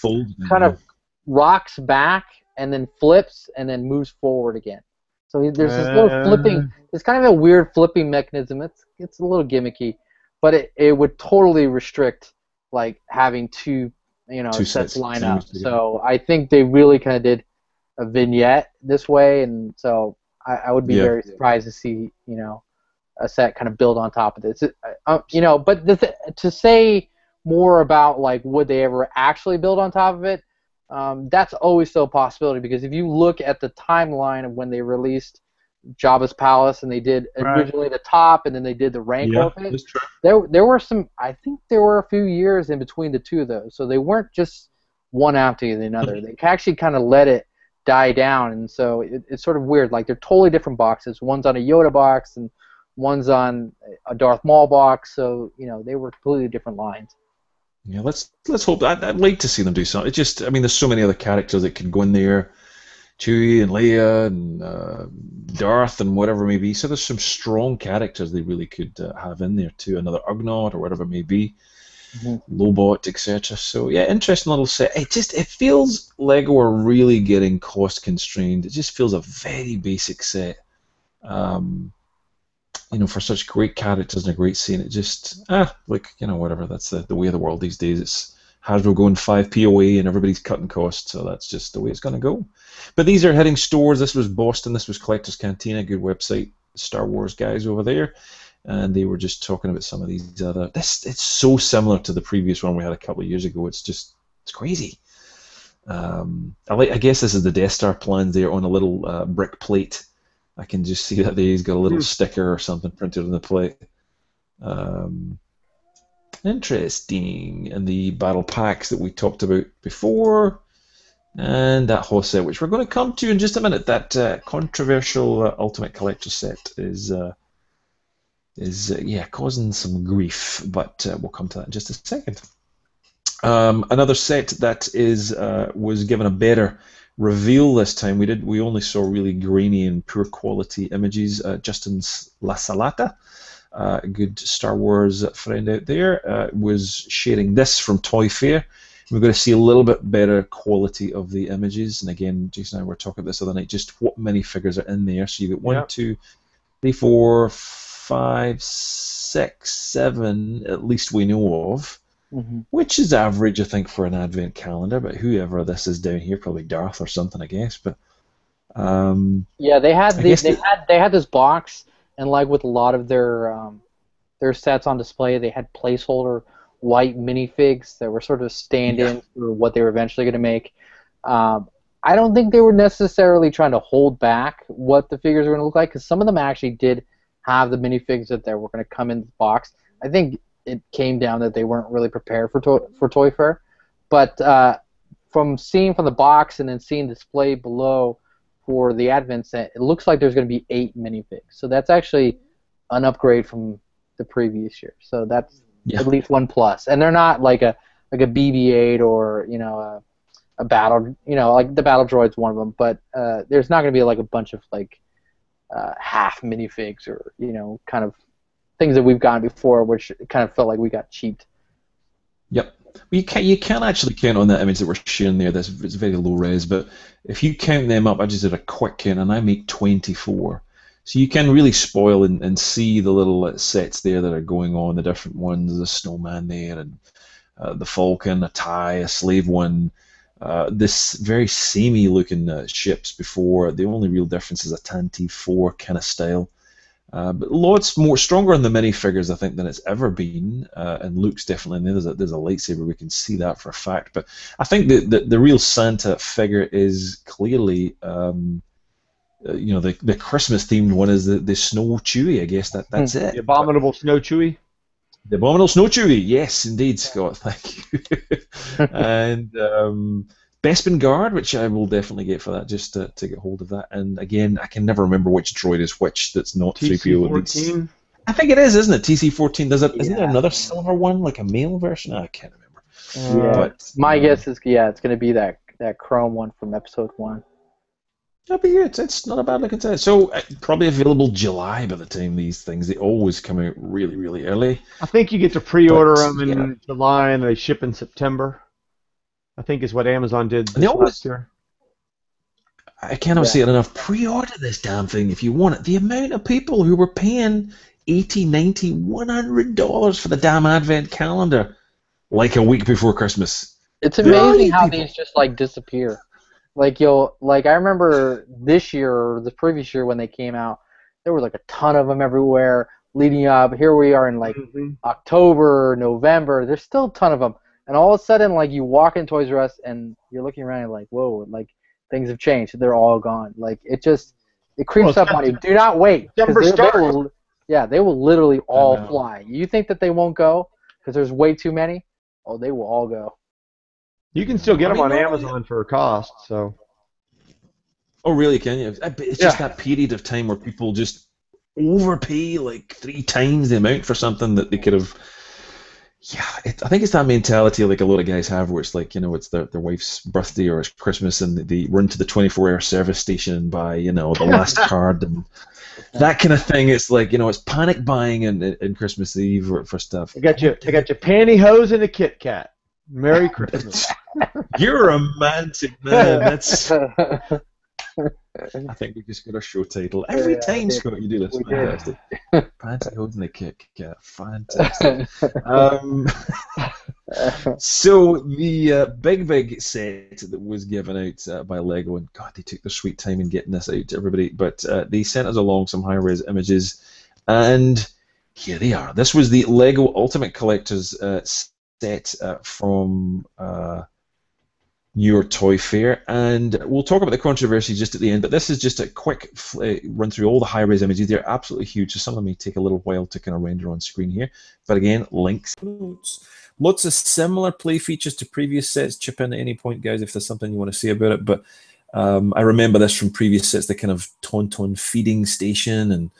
kind of rocks back and then flips and then moves forward again. So there's this little flipping. It's kind of a weird flipping mechanism. It's a little gimmicky, but it would totally restrict like having two. You know, sets line up. So I think they really kind of did a vignette this way, and so I would be very surprised to see, you know, a set kind of build on top of this. You know, but to say more about like would they ever actually build on top of it, that's always still a possibility because if you look at the timeline of when they released Jabba's Palace and they did originally the top and then they did the rank of it. There were some, I think there were a few years in between the two of those, so they weren't just one after another. They actually kind of let it die down, and so it's sort of weird. Like they're totally different boxes. One's on a Yoda box and one's on a Darth Maul box, so you know they were completely different lines. Yeah, let's hope. I'd like to see them do something. It just, I mean, there's so many other characters that could go in there. Chewie and Leia and Darth and whatever it may be. So there's some strong characters they really could have in there too. Another Ugnaught or whatever it may be, Lobot, etc. So yeah, interesting little set. It feels Lego are really getting cost constrained. It just feels a very basic set. You know, for such great characters and a great scene, it just like you know whatever. That's the way of the world these days. It's Hasbro going 5p away and everybody's cutting costs, so that's just the way it's going to go. But these are hitting stores. This was Boston. This was Collector's Cantina, good website. Star Wars guys over there, and they were just talking about some of these other. It's so similar to the previous one we had a couple of years ago. It's crazy. I guess this is the Death Star plans there on a little brick plate. I can just see that he's got a little sticker or something printed on the plate. Interesting. And the battle packs that we talked about before, and that whole set, which we're going to come to in just a minute. That controversial Ultimate Collector set is yeah, causing some grief, but we'll come to that in just a second. Another set that is was given a better reveal this time. We only saw really grainy and poor quality images. Justin's La Salata. A good Star Wars friend out there was sharing this from Toy Fair. We're going to see a little bit better quality of the images. And again, Jason and I were talking this other night, just what minifigures are in there. So you get 1, 2, 3, 4, 5, 6, 7, at least we know of, which is average, I think, for an advent calendar. But whoever this is down here, probably Darth or something, I guess. But yeah, they had this box. And like with a lot of their sets on display, they had placeholder white minifigs that were sort of stand-in for what they were eventually going to make. I don't think they were necessarily trying to hold back what the figures were going to look like, because some of them actually did have the minifigs that were going to come in the box. I think it came down that they weren't really prepared for Toy Fair. But from seeing from the box and then seeing display below, for the Advent set, it looks like there's going to be 8 minifigs. So that's actually an upgrade from the previous year. So that's at least one plus. And they're not like a BB-8 or, you know, a battle, you know, like the battle droid's one of them, but there's not going to be like a bunch of like half minifigs or, you know, kind of things that we've gotten before, which kind of felt like we got cheaped. Yep. You can actually count on that image that we're sharing there. That's it's very low res, but if you count them up, I just did a quick count, and I make 24. So you can really spoil and see the little sets there that are going on, the different ones, the snowman there, and the falcon, a tie, a slave one. This very samey-looking ships before. The only real difference is a tan T4 kind of style. But lots more, stronger on the minifigures, I think, than it's ever been. And Luke's definitely in there. There's a lightsaber. We can see that for a fact. But I think the real Santa figure is clearly, you know, the Christmas-themed one is the Snow Chewie, I guess. That's it. The abominable Snow Chewie? The abominable Snow Chewie, yes, indeed, Scott. Thank you. And Bespin Guard, which I will definitely get for that, just to get hold of that. And again, I can never remember which droid is which. That's not TC-14. I think it is, isn't it? TC-14. Isn't there another silver one, like a male version? I can't remember. But my guess is, yeah, it's going to be that chrome one from Episode 1. That'd be it. It's not a bad looking set. So probably available July by the time these things. They always come out really, really early. I think you get to pre-order them in July and they ship in September. I think is what Amazon did this last year. I cannot say it enough. Pre-order this damn thing if you want it. The amount of people who were paying $80, $90, $100 for the damn advent calendar like a week before Christmas. It's amazing how these just like disappear. Like I remember this year or the previous year when they came out, there were like a ton of them everywhere leading up. Here we are in like October, November. There's still a ton of them, and all of a sudden, like you walk in Toys R Us and you're looking around and like, whoa, like things have changed. They're all gone. Like it creeps up on you. Do not wait. They will literally all fly. You think that they won't go because there's way too many? Oh, they will all go. You can still get them on Amazon for a cost, so. Oh, really? Can you? It's just that period of time where people just overpay like 3 times the amount for something that they could have. Yeah, I think it's that mentality like a lot of guys have, where it's like, you know, it's their wife's birthday or it's Christmas, and they run to the 24-hour service station and buy, you know, the last card and that kind of thing. It's like, you know, it's panic buying and Christmas Eve for stuff. I got you pantyhose and a Kit Kat. Merry Christmas. You're a romantic man. That's. I think we just got a show title. Every time, Scott, you do this. Fantastic. Fantastic holding the kick. Yeah, fantastic. So the big set that was given out by Lego, and God, they took their sweet time in getting this out to everybody. But they sent us along some high-res images, and here they are. This was the Lego Ultimate Collectors set from your Toy Fair, and we'll talk about the controversy just at the end, but this is just a quick run through all the high-res images. They're absolutely huge, so some of them may take a little while to kind of render on screen here, but again, links. Lots of similar play features to previous sets. Chip in at any point, guys, if there's something you want to say about it, but I remember this from previous sets, the kind of Tauntaun feeding station and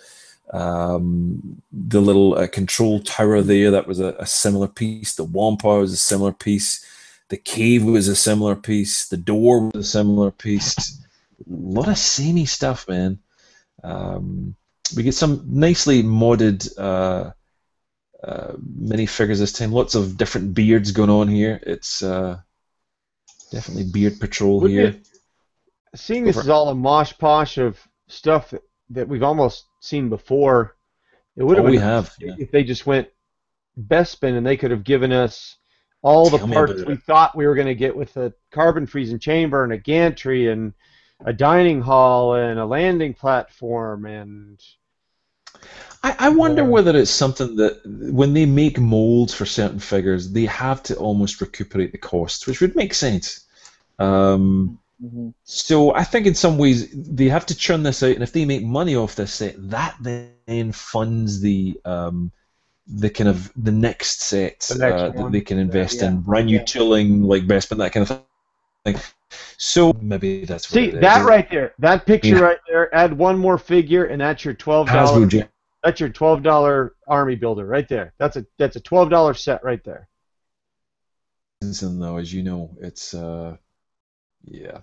the little control tower there, that was a similar piece. The Wampa was a similar piece. The cave was a similar piece. The door was a similar piece. A lot of samey stuff, man. We get some nicely modded minifigures this time. Lots of different beards going on here. It's definitely Beard Patrol here. Seeing this is all a mosh posh of stuff that we've almost seen before. It would have been if they just went Bespin and they could have given us all the parts we thought we were going to get, with a carbon freezing chamber and a gantry and a dining hall and a landing platform. And I wonder whether it's something that when they make molds for certain figures, they have to almost recuperate the cost, which would make sense. So I think in some ways they have to churn this out, and if they make money off this set, that then funds the kind of the next set that they can invest in brand new tooling like Bespin, that kind of thing. So maybe that's what it is. That picture right there. Add one more figure, and that's your $12. That's your $12 army builder right there. That's a $12 set right there. And though, as you know, it's yeah,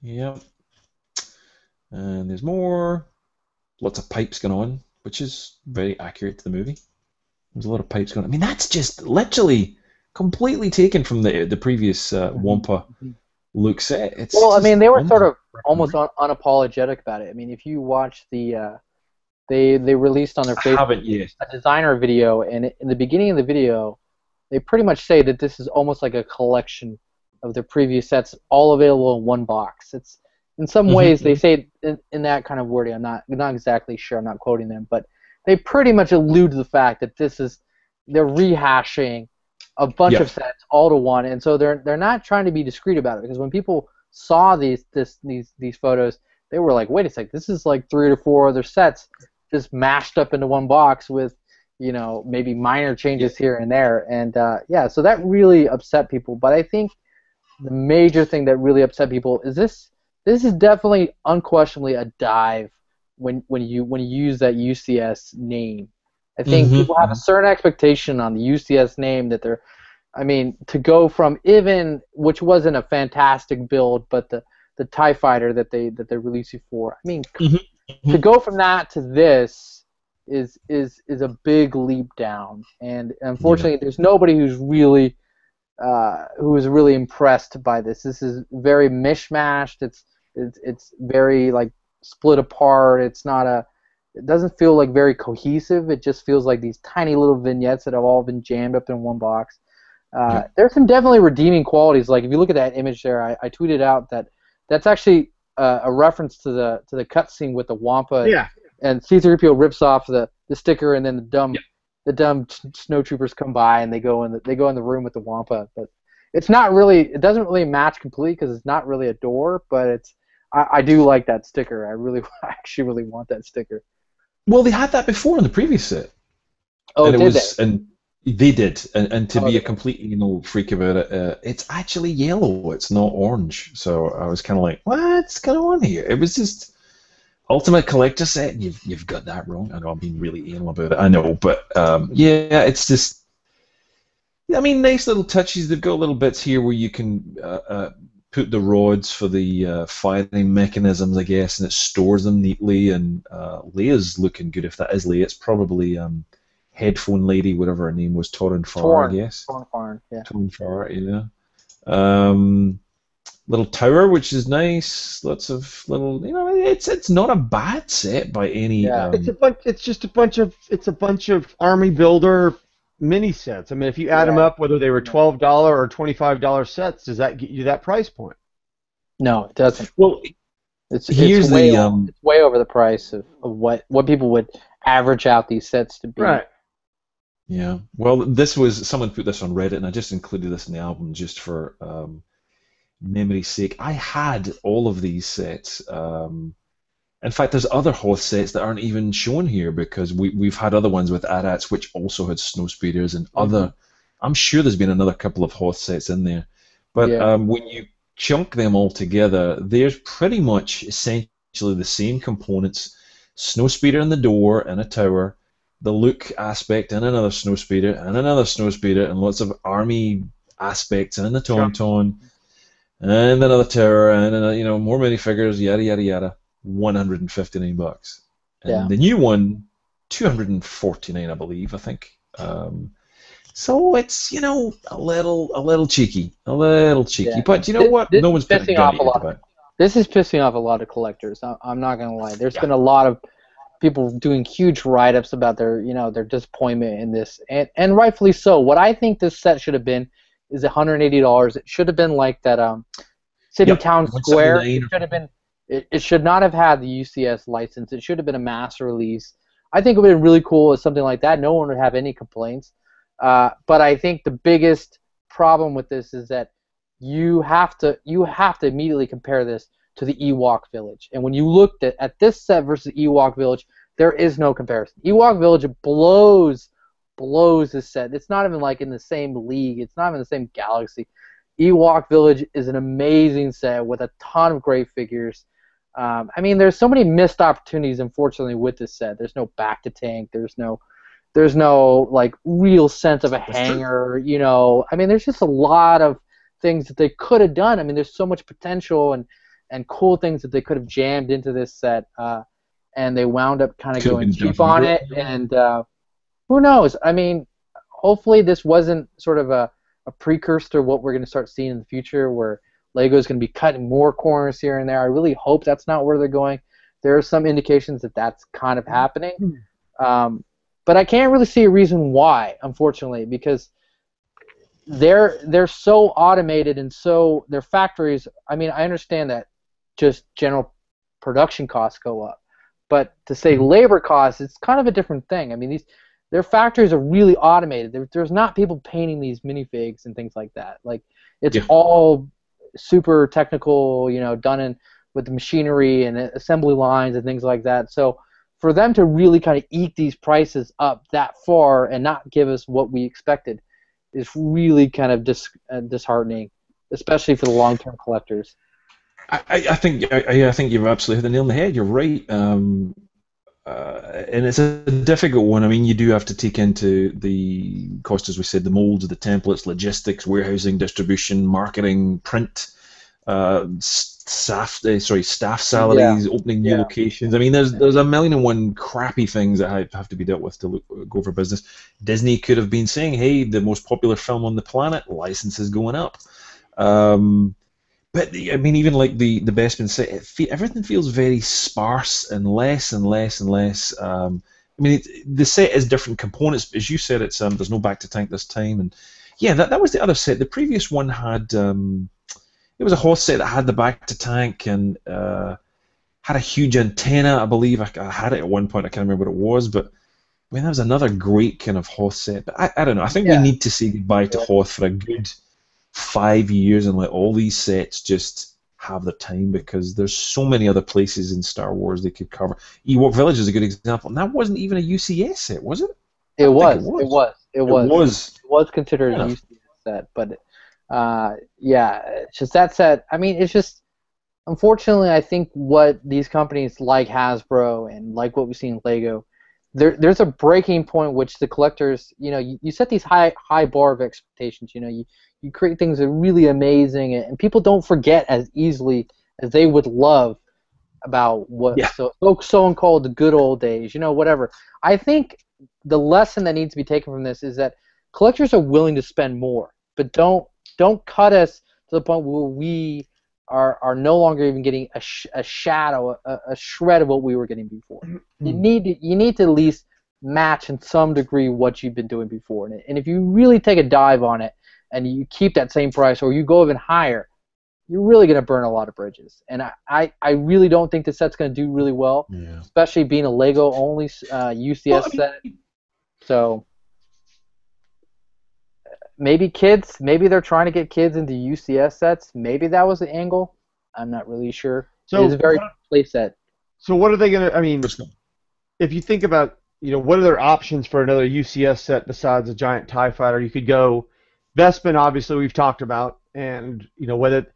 yep. And there's more. Lots of pipes going on, which is very accurate to the movie. There's a lot of pipes going on. I mean, that's just literally completely taken from the previous Wampa Luke set. It's well, I mean, they were sort of almost unapologetic about it. I mean, if you watch the, they released on their Facebook a designer video, and in the beginning of the video, they pretty much say that this is almost like a collection of their previous sets, all available in one box. It's in some ways they say in that kind of wording. I'm not exactly sure. I'm not quoting them, but they pretty much allude to the fact that this is they're rehashing a bunch of sets all to one, and so they're not trying to be discreet about it, because when people saw these photos, they were like, wait a sec, this is like 3 or 4 other sets just mashed up into one box with, you know, maybe minor changes here and there, and yeah, so that really upset people. But I think the major thing that really upset people is this is definitely unquestionably a dive when you use that UCS name. I think people have a certain expectation on the UCS name that they're, I mean, to go from even, which wasn't a fantastic build, but the TIE fighter that they released you for. I mean, to go from that to this. Is a big leap down, and unfortunately, there's nobody who's really who is really impressed by this. This is very mishmashed. It's very like split apart. It's not a. It doesn't feel like very cohesive. It just feels like these tiny little vignettes that have all been jammed up in one box. There's some definitely redeeming qualities. Like if you look at that image there, I tweeted out that that's actually a reference to the cutscene with the Wampa. Yeah. And C-3PO rips off the sticker, and then the dumb snowtroopers come by, and they go in the room with the Wampa. But it's not really, it doesn't really match completely because it's not really a door. But it's I do like that sticker. I actually really want that sticker. Well, they had that before in the previous set. Oh, and did they? And they did. And to be a complete, you know, freak about it, it's actually yellow. It's not orange. So I was kind of like, what's going on here? It was just. Ultimate collector set, and you've got that wrong. I know I'm being really anal about it. I know, but yeah, it's just. I mean, nice little touches. They've got little bits here where you can put the rods for the firing mechanisms, I guess, and it stores them neatly. And Leia's looking good. If that is Leia, it's probably Headphone Lady, whatever her name was, Torrin Farr, I guess. Torrin Farr, yeah. Little tower, which is nice. Lots of little, you know, it's not a bad set by any. Yeah. It's a bunch of army builder mini sets. I mean, if you add them up, whether they were $12 or $25 sets, does that get you that price point? No, it doesn't. Well, it's way over the price of what people would average out these sets to be. Right. Yeah. Well, this was someone put this on Reddit, and I just included this in the album just for. Memory's sake, I had all of these sets. In fact, there's other Hoth sets that aren't even shown here because we've had other ones with AT-ATs which also had snow speeders and other. I'm sure there's been another couple of Hoth sets in there, but when you chunk them all together, there's pretty much essentially the same components: snow speeder in the door and a tower, the Luke aspect and another snow speeder and another snow speeder, and lots of army aspects and the Tauntaun. Sure. And another tower, and another, you know, more minifigures, yada yada yada. $159, and the new one, $249, I believe. I think. So it's, you know, a little cheeky. Yeah. But you know what? No one's pissing off a lot. This is pissing off a lot of collectors. I'm not gonna lie. There's been a lot of people doing huge write-ups about their, you know, their disappointment in this, and rightfully so. What I think this set should have been. Is $180. It should have been like that City Town Square. It should have been. It should not have had the UCS license. It should have been a mass release. I think it would have been really cool if something like that. No one would have any complaints. But I think the biggest problem with this is that you have to immediately compare this to the Ewok Village. And when you looked at this set versus Ewok Village, there is no comparison. Ewok Village blows this set. It's not even like in the same league. It's not even the same galaxy. Ewok Village is an amazing set with a ton of great figures. I mean, there's so many missed opportunities, unfortunately, with this set. There's no back to tank. There's no like real sense of a hanger. You know, I mean, there's just a lot of things that they could have done. I mean, there's so much potential and cool things that they could have jammed into this set, and they wound up kind of going cheap on it. And who knows? I mean, hopefully this wasn't sort of a precursor to what we're going to start seeing in the future, where Lego's going to be cutting more corners here and there. I really hope that's not where they're going. There are some indications that that's kind of happening. But I can't really see a reason why, unfortunately, because they're so automated and so their factories, I mean, I understand that just general production costs go up. But to say labor costs, it's kind of a different thing. I mean, their factories are really automated. There's not people painting these minifigs and things like that. Like, it's all super technical, you know, done with the machinery and assembly lines and things like that. So for them to really kind of eke these prices up that far and not give us what we expected is really kind of disheartening, especially for the long-term collectors. I think you've absolutely hit the nail on the head. You're right. And it's a difficult one. I mean, you do have to take into the cost, as we said, the molds, the templates, logistics, warehousing, distribution, marketing, print, staff salaries, opening new locations. I mean, there's a million and one crappy things that have to be dealt with to go for business. Disney could have been saying, hey, the most popular film on the planet, license is going up. But, I mean, even like the Bestman set, everything feels very sparse and less and less and less. I mean, the set is different components. But as you said, it's there's no back to tank this time. And yeah, that was the other set. The previous one had, it was a horse set that had the back to tank and had a huge antenna, I believe. I had it at one point. I can't remember what it was. But, I mean, that was another great kind of horse set. But I don't know. I think we need to say goodbye to Hoth for a good 5 years and let all these sets just have their time, because there's so many other places in Star Wars they could cover. Ewok Village is a good example, and that wasn't even a UCS set, was it? It was considered a UCS set, but yeah, it's just that set. I mean, it's just, unfortunately, I think what these companies like Hasbro and like what we've seen in Lego, there's a breaking point which the collectors, you know, you set these high bar of expectations, you know, you create things that are really amazing, and people don't forget as easily as they would love about what so called the good old days, you know, whatever. I think the lesson that needs to be taken from this is that collectors are willing to spend more, but don't cut us to the point where we are no longer even getting a shred of what we were getting before. Mm-hmm. You need to at least match in some degree what you've been doing before, and if you really take a dive on it, and you keep that same price or you go even higher, you're really going to burn a lot of bridges. And I really don't think the set's going to do really well, especially being a Lego-only UCS set. So maybe they're trying to get kids into UCS sets. Maybe that was the angle. I'm not really sure. So it is a very play set. So what are they going to – I mean, if you think about, you know, what are their options for another UCS set besides a giant TIE fighter? You could go – Vespin, obviously, we've talked about, and you know, whether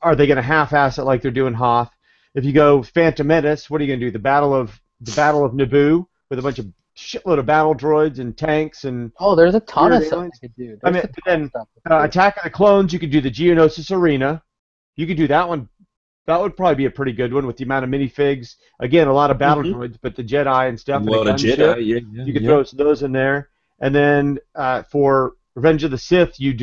are they going to half-ass it like they're doing Hoth? If you go Phantom Menace, what are you going to do? The Battle of Naboo with a bunch of shitload of battle droids and tanks and there's a ton of stuff you could do. Attack of the Clones, you could do the Geonosis Arena. You could do that one. That would probably be a pretty good one with the amount of minifigs. Again, a lot of battle droids, but the Jedi and stuff. You could throw those in there, and then for Revenge of the Sith, you could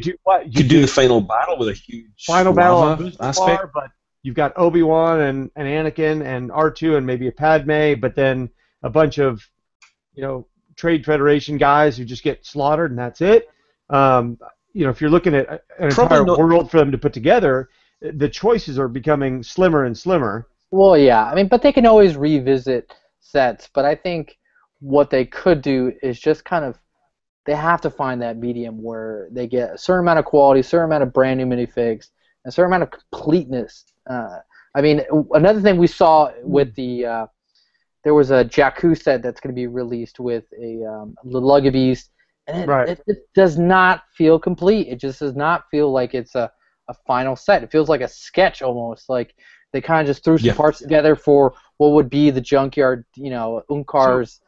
do the final battle with a huge battle aspect. But you've got Obi-Wan and Anakin and R2 and maybe a Padme, but then a bunch of, you know, Trade Federation guys who just get slaughtered, and that's it. You know, if you're looking at an entire world for them to put together, the choices are becoming slimmer and slimmer. Well, yeah, I mean, but they can always revisit sets, but I think what they could do is just kind of, they have to find that medium where they get a certain amount of quality, a certain amount of brand new minifigs, a certain amount of completeness. I mean, another thing we saw with the, there was a Jakku set that's going to be released with the Lug of Ease, and it does not feel complete. It just does not feel like it's a a final set. It feels like a sketch almost. Like they kind of just threw some parts together for what would be the junkyard, you know, Unkar's,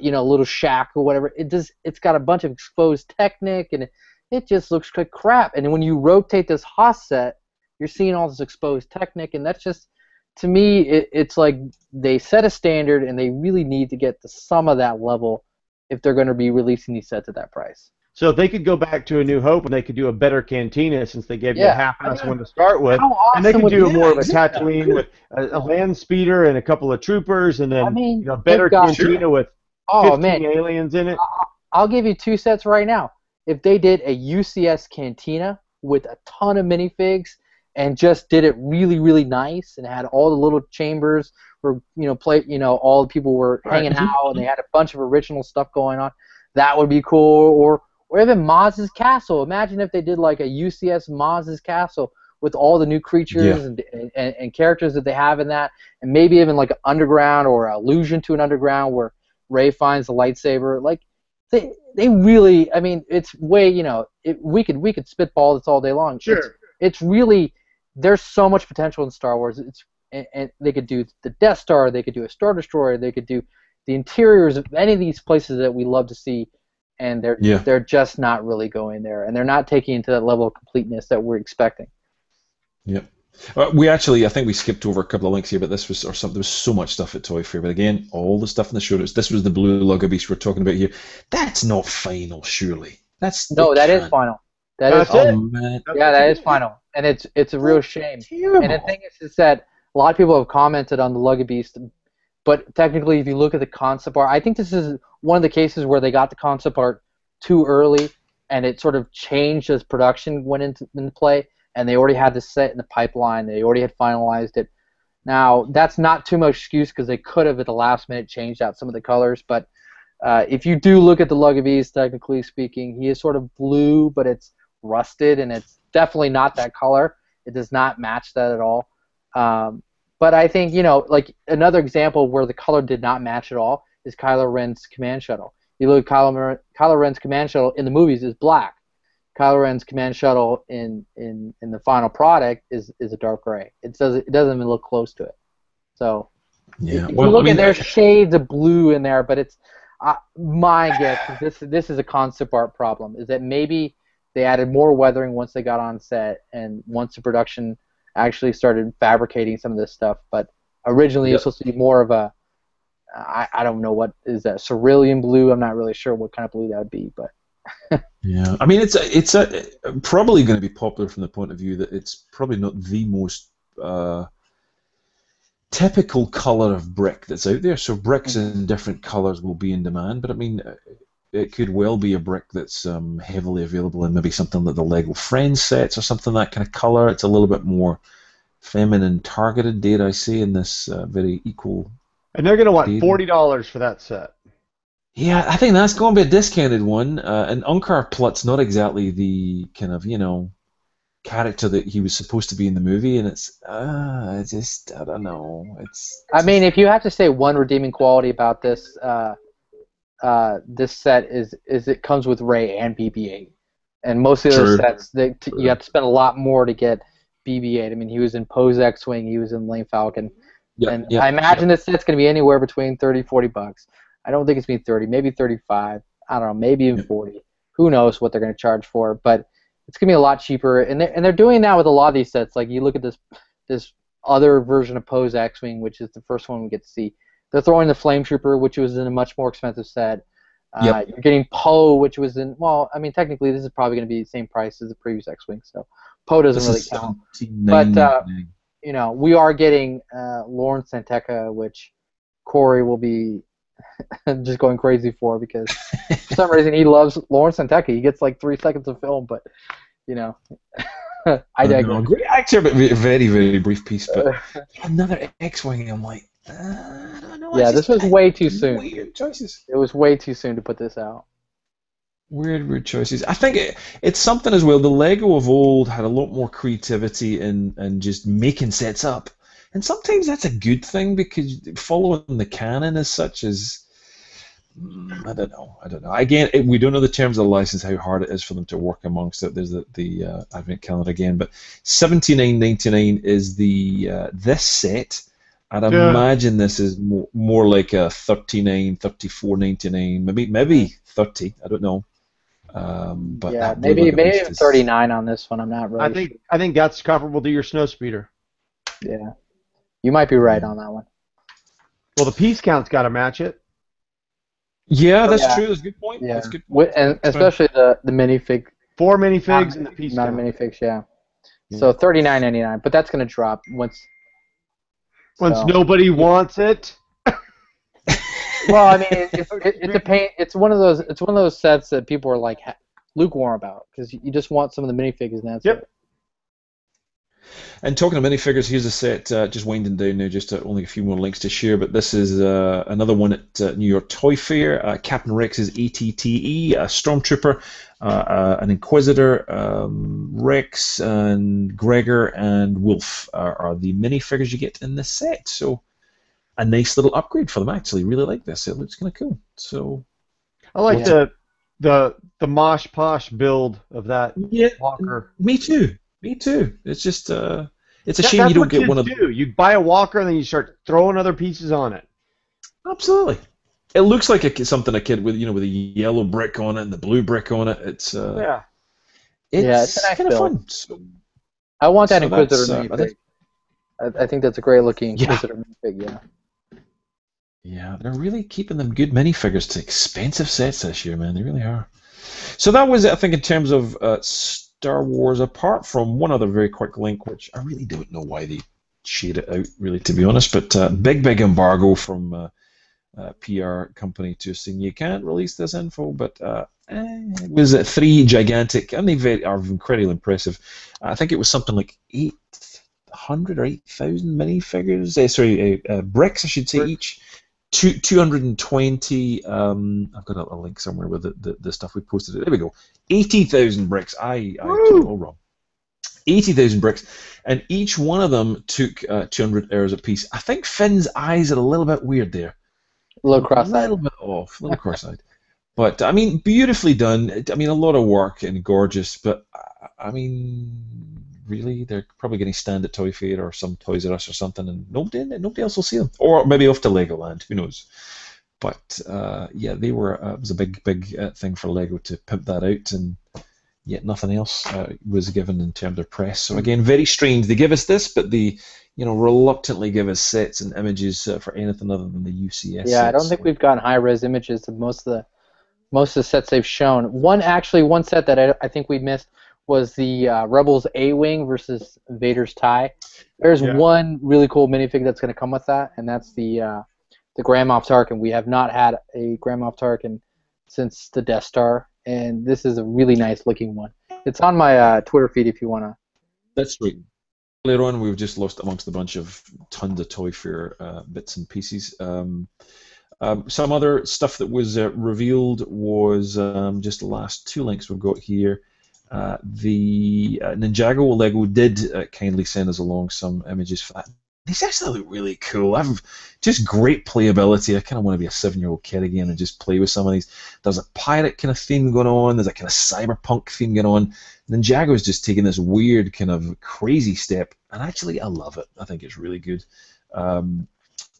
you know, little shack or whatever. It does. It's got a bunch of exposed Technic, and it just looks like crap. And when you rotate this Haas set, you're seeing all this exposed Technic, and that's just, to me, it's like they set a standard, and they really need to get to some of that level if they're going to be releasing these sets at that price. So if they could go back to A New Hope and they could do a better Cantina, since they gave you a half-ass one to start with, awesome, and they could do more of a Tatooine with a land speeder and a couple of troopers, and then you know, better Cantina with 15 aliens in it. I'll give you two sets right now. If they did a UCS Cantina with a ton of minifigs and just did it really, really nice and had all the little chambers where all the people were hanging out and they had a bunch of original stuff going on, that would be cool. Or even Maz's Castle. Imagine if they did like a UCS Maz's Castle with all the new creatures and characters that they have in that, and maybe even like an underground or an allusion to an underground where Rey finds the lightsaber. Like they really, I mean, it's way, we could spitball this all day long. Sure. It's really, there's so much potential in Star Wars. And they could do the Death Star, they could do a Star Destroyer, they could do the interiors of any of these places that we love to see. And they're just not really going there, and they're not taking into that level of completeness that we're expecting. Yep. We actually, I think we skipped over a couple of links here, but there was so much stuff at Toy Fair. But again, all the stuff in the show notes. This was the blue logo beast we're talking about here. That's not final, surely. That is final. That is final, and it's a real shame. Terrible. And the thing is that a lot of people have commented on the Lego Beast. But technically, if you look at the concept art, I think this is one of the cases where they got the concept art too early, and it sort of changed as production went into play, and they already had the set in the pipeline. They already had finalized it. Now, that's not too much excuse because they could have at the last minute changed out some of the colors, but if you do look at the Lug of Ease, technically speaking, he is sort of blue, but it's rusted, and it's definitely not that color. It does not match that at all. But I think, like another example where the color did not match at all is Kylo Ren's command shuttle. You look at Kylo Ren's command shuttle in the movies is black. Kylo Ren's command shuttle in the final product is a dark gray. It doesn't even look close to it. So there's shades of blue in there, but it's my guess is this is a concept art problem. Is that maybe they added more weathering once they got on set and once the production actually started fabricating some of this stuff, but originally it was supposed to be more of a, I don't know what is that, cerulean blue. I'm not really sure what kind of blue that would be, but yeah, I mean it's probably going to be popular from the point of view that it's probably not the most typical color of brick that's out there. So bricks in different colors will be in demand, but I mean, it could well be a brick that's heavily available in maybe something like the Lego Friends sets or something that kind of color. It's a little bit more feminine targeted, dare I say, in this very equal. And they're going to want $40 for that set. Yeah, I think that's going to be a discounted one. And Unkar Plutt's not exactly the kind of character that he was supposed to be in the movie, and it's I don't know. I mean, if you have to say one redeeming quality about this. This set is it comes with Rey and BB-8, and most of the other sets you have to spend a lot more to get BB-8. I mean, he was in Poe's X-Wing, he was in Lane Falcon, I imagine this set's going to be anywhere between $30 to $40. I don't think it's going to be 30, maybe 35. I don't know, maybe even 40. Who knows what they're going to charge for? But it's going to be a lot cheaper, and they're doing that with a lot of these sets. Like you look at this other version of Poe's X-Wing, which is the first one we get to see. They're throwing the Flame Trooper, which was in a much more expensive set. You're getting Poe, which was in, technically this is probably going to be the same price as the previous X-Wing, so Poe doesn't really count. But, we are getting Lauren Santeca, which Corey will be just going crazy for because for some reason he loves Lauren Santeca. He gets like 3 seconds of film, but, I digress. Great actor, but very, very brief piece. But another X-Wing, I'm like, I don't know, this was way too soon. Weird choices. It was way too soon to put this out. Weird choices. I think it's something as well. The Lego of old had a lot more creativity in just making sets up. And sometimes that's a good thing because following the canon as such is I don't know. Again, we don't know the terms of the license, how hard it is for them to work amongst it. There's the advent calendar again, but $79.99 is the this set. I'd imagine this is more like a $39, $34.99, maybe $30. I don't know. But yeah, maybe $39 on this one. I'm not really. I think that's comparable to your snow speeder. Yeah, you might be right on that one. Well, the piece count's got to match it. Yeah, that's true. That's a good point. Yeah, that's a good point. And especially the minifig. 4 minifigs and the piece count. 9 minifigs, yeah. So $39.99, but that's going to drop once nobody wants it. Well, I mean, it's one of those sets that people are like lukewarm about because you just want some of the minifigures and that's it. And talking of minifigures, here's a set just winding down now, just only a few more links to share, but this is another one at New York Toy Fair. Captain Rex's ATTE, a Stormtrooper, an Inquisitor, Rex and Gregor and Wolf are the minifigures you get in this set. So a nice little upgrade for them, actually. Really like this. It looks kind of cool. So I like the mosh posh build of that walker. Me too. It's just it's a shame you don't get one of them. You buy a walker and then you start throwing other pieces on it. Absolutely. It looks like something a kid with a yellow brick on it and the blue brick on it. It's it's kind of fun. So, I want that Inquisitor minifig. I think that's a great looking Inquisitor minifig. Yeah, they're really keeping them good minifigures to expensive sets this year, man. They really are. So that was it, I think, in terms of Star Wars, apart from one other very quick link, which I really don't know why they shade it out, really, to be honest, but big embargo from PR company to saying you can't release this info, but it was 3 gigantic, and they are incredibly impressive. I think it was something like 800 or 8,000 minifigures, bricks, I should say, each. 220. I've got a link somewhere with the stuff we posted. There we go. 80,000 bricks. I took it all wrong. 80,000 bricks, and each one of them took 200 hours apiece. I think Finn's eyes are a little bit weird there. A little cross-eyed. A little bit off. A little cross-eyed. But I mean, beautifully done. I mean, a lot of work and gorgeous. But I mean, really, they're probably going to stand at Toy Fair or some Toys R Us or something, and nobody else will see them. Or maybe off to Legoland, who knows? But they were. It was a big thing for Lego to pimp that out, and yet nothing else was given in terms of press. So again, very strange. They give us this, but they, reluctantly give us sets and images for anything other than the UCS. Yeah, sets. I don't think we've gotten high-res images of most of the sets they've shown. One set that I think we missed was the Rebels A-Wing versus Vader's TIE. There's one really cool minifig that's going to come with that, and that's the Grand Moff Tarkin. We have not had a Grand Moff Tarkin since the Death Star, and this is a really nice-looking one. It's on my Twitter feed if you want to. That's sweet. Later on, we've just lost amongst a bunch of tons of Toy Fair bits and pieces. Some other stuff that was revealed was just the last 2 links we've got here. The Ninjago Lego did kindly send us along some images for that. These actually look really cool. I've just great playability. I kind of want to be a 7-year-old kid again and just play with some of these. There's a pirate kind of theme going on. There's a kind of cyberpunk theme going on. Ninjago's just taking this weird kind of crazy step, and actually I love it. I think it's really good.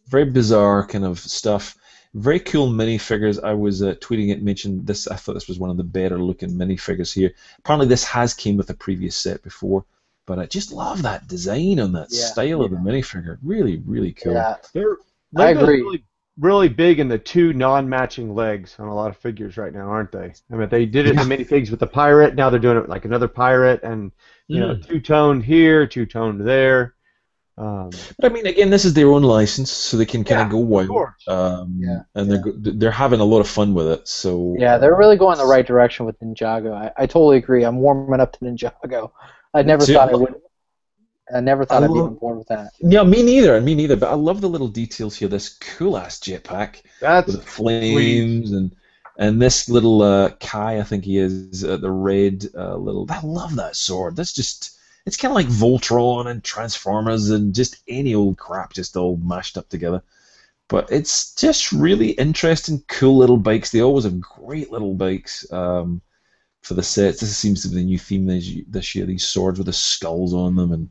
Very bizarre kind of stuff. Very cool minifigures. I was tweeting it, mentioned this. I thought this was one of the better-looking minifigures here. Apparently, this came with a previous set before, but I just love that design and that style of the minifigure. Really, really cool. Yeah. I agree. Really, really big in the 2 non-matching legs on a lot of figures right now, aren't they? I mean, they did it in the minifigs with the pirate. Now they're doing it with, like, another pirate, and you know, two-toned here, two-toned there. But I mean, again, this is their own license, so they can kind of go wild. And they're having a lot of fun with it. So yeah, they're really going the right direction with Ninjago. I totally agree. I'm warming up to Ninjago. I never thought I'd be on board with that. Yeah, me neither. But I love the little details here. This cool ass jetpack with the flames and this little Kai, I think he is the red little. I love that sword. That's just. It's kind of like Voltron and Transformers and just any old crap just all mashed up together. But it's just really interesting, cool little bikes. They always have great little bikes for the sets. This seems to be the new theme this year, these swords with the skulls on them and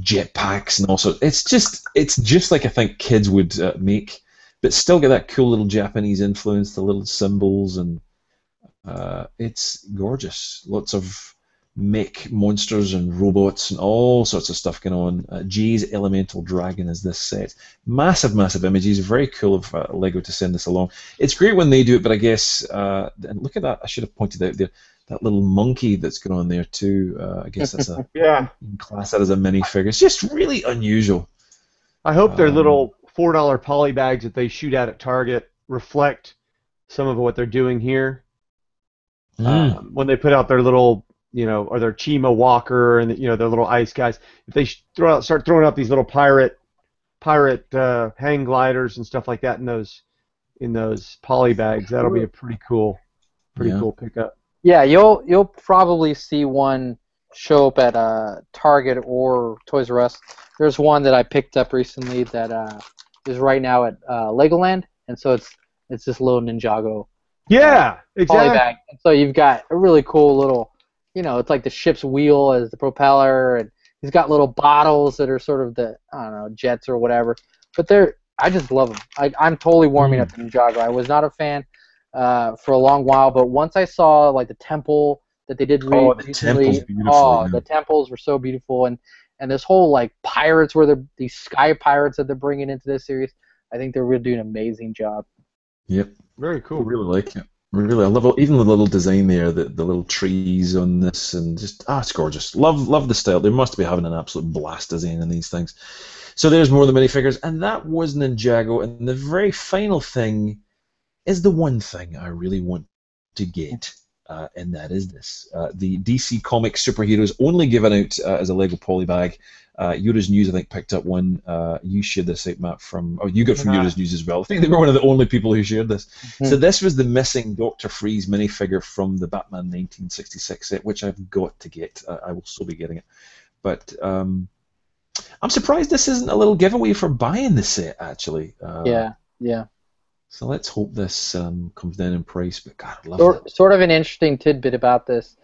jetpacks and all sorts. It's just like I think kids would make, but still get that cool little Japanese influence, the little symbols, and it's gorgeous. Lots of mech monsters and robots and all sorts of stuff going on. Jay's Elemental Dragon is this set. Massive, massive images. Very cool of Lego to send this along. It's great when they do it, but I guess, and look at that, I should have pointed out there, that little monkey that's going on there too. I guess that's a yeah. You can class that as a minifigure. It's just really unusual. I hope their little $4 poly bags that they shoot at Target reflect some of what they're doing here. When they put out their little, you know, or their Chima Walker and you know their little ice guys. If they start throwing out these little pirate hang gliders and stuff like that in those poly bags, that'll be a pretty cool pickup. Yeah, you'll probably see one show up at Target or Toys R Us. There's one that I picked up recently that is right now at Legoland, and so it's this little Ninjago. Yeah, exactly. Poly bag. And so you've got a really cool little. You know, it's like the ship's wheel as the propeller, and he's got little bottles that are sort of the, I don't know, jets or whatever. But I just love them. I'm totally warming up to Ninjago. I was not a fan for a long while, but once I saw like the temple that they did recently, the temples were so beautiful, and this whole like pirates were these sky pirates that they're bringing into this series. I think they're really doing an amazing job. Yep, very cool. Really like it. Really, I love even the little design there, the little trees on this, and just it's gorgeous. Love the style. They must be having an absolute blast designing these things. So there's more of the minifigures, and that was Ninjago. And the very final thing is the one thing I really want to get, and that is this: the DC Comics superheroes only given out as a Lego poly bag. Yura's News, I think, picked up one. You shared this site, Matt, you got from Yura's News as well. I think they were one of the only people who shared this. Mm-hmm. So this was the missing Dr. Freeze minifigure from the Batman 1966 set, which I've got to get. I will still be getting it. But I'm surprised this isn't a little giveaway for buying the set, actually. Yeah. So let's hope this comes down in price. But God, I love it. Sort of an interesting tidbit about this.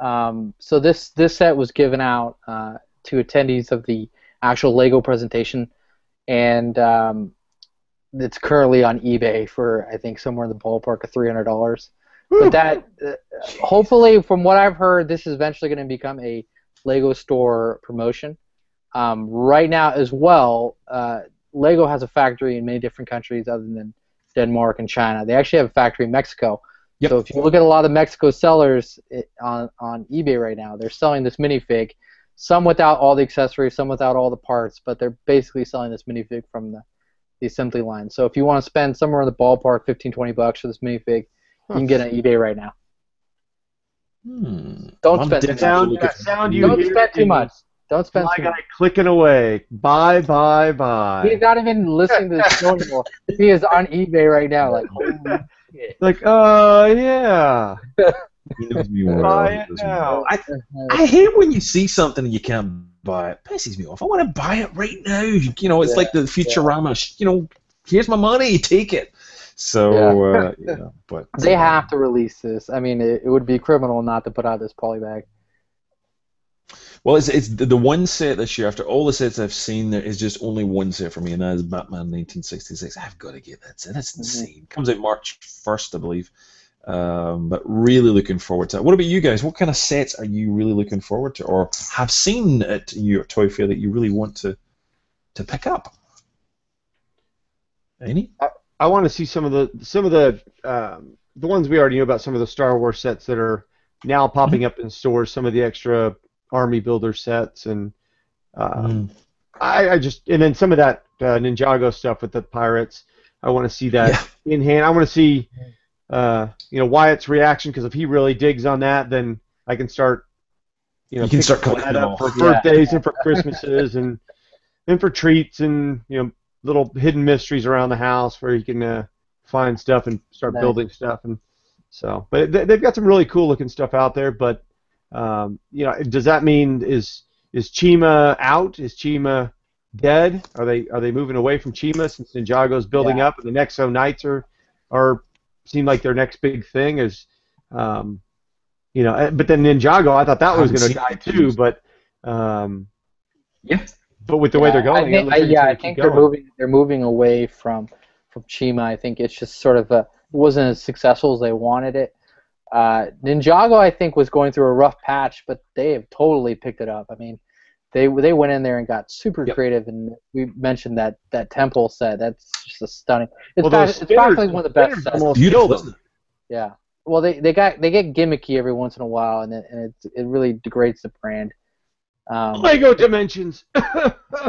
So this set was given out to attendees of the actual Lego presentation, and it's currently on eBay for, I think, somewhere in the ballpark of $300. But that, hopefully, from what I've heard, this is eventually going to become a Lego store promotion. Right now, as well, Lego has a factory in many different countries other than Denmark and China. They actually have a factory in Mexico. Yep. So if you look at a lot of Mexico sellers on eBay right now, they're selling this minifig. Some without all the accessories, some without all the parts, but they're basically selling this minifig from the assembly line. So if you want to spend somewhere in the ballpark $15-20 for this minifig, you can get it on eBay right now. Don't spend too much. Don't spend too much. My guy clicking away. Bye. He's not even listening to the show anymore. He is on eBay right now, like, holy shit. Like, yeah. I hate when you see something and you can't buy it. It pisses me off. I want to buy it right now. You know, it's like the Futurama. Yeah. You know, here's my money. Take it. So, you know, but they have to release this. I mean, it would be criminal not to put out this poly bag. Well, it's the one set this year. After all the sets I've seen, there is just only one set for me, and that is Batman 1966. I've got to get that set. That's insane. It comes out March 1st, I believe. But really looking forward to it. What about you guys? What kind of sets are you really looking forward to, or have seen at your Toy Fair that you really want to pick up? Any? I want to see some of the ones we already knew about. Some of the Star Wars sets that are now popping up in stores. Some of the extra army builder sets, and I just and then some of that Ninjago stuff with the pirates. I want to see that in hand. I want to see. You know, Wyatt's reaction, because if he really digs on that, then I can start, you know, collecting that up for birthdays and for Christmases and for treats and, you know, little hidden mysteries around the house where you can find stuff and start building stuff. And so, but they've got some really cool looking stuff out there. But you know, does that mean is Chima out? Is Chima dead? Are they moving away from Chima since Ninjago's building up, and the Nexo Knights are seem like their next big thing is, you know. But then Ninjago, I thought that was going to die too, but but with the way they're going, I think they're moving away from Chima. I think it's just sort of it wasn't as successful as they wanted it. Ninjago, I think, was going through a rough patch, but they have totally picked it up. I mean, they went in there and got super creative, and we mentioned that temple set. That's just a stunning. It's probably one of the best sets. Beautiful. Yeah. Well, they get gimmicky every once in a while, and it really degrades the brand. Lego Dimensions.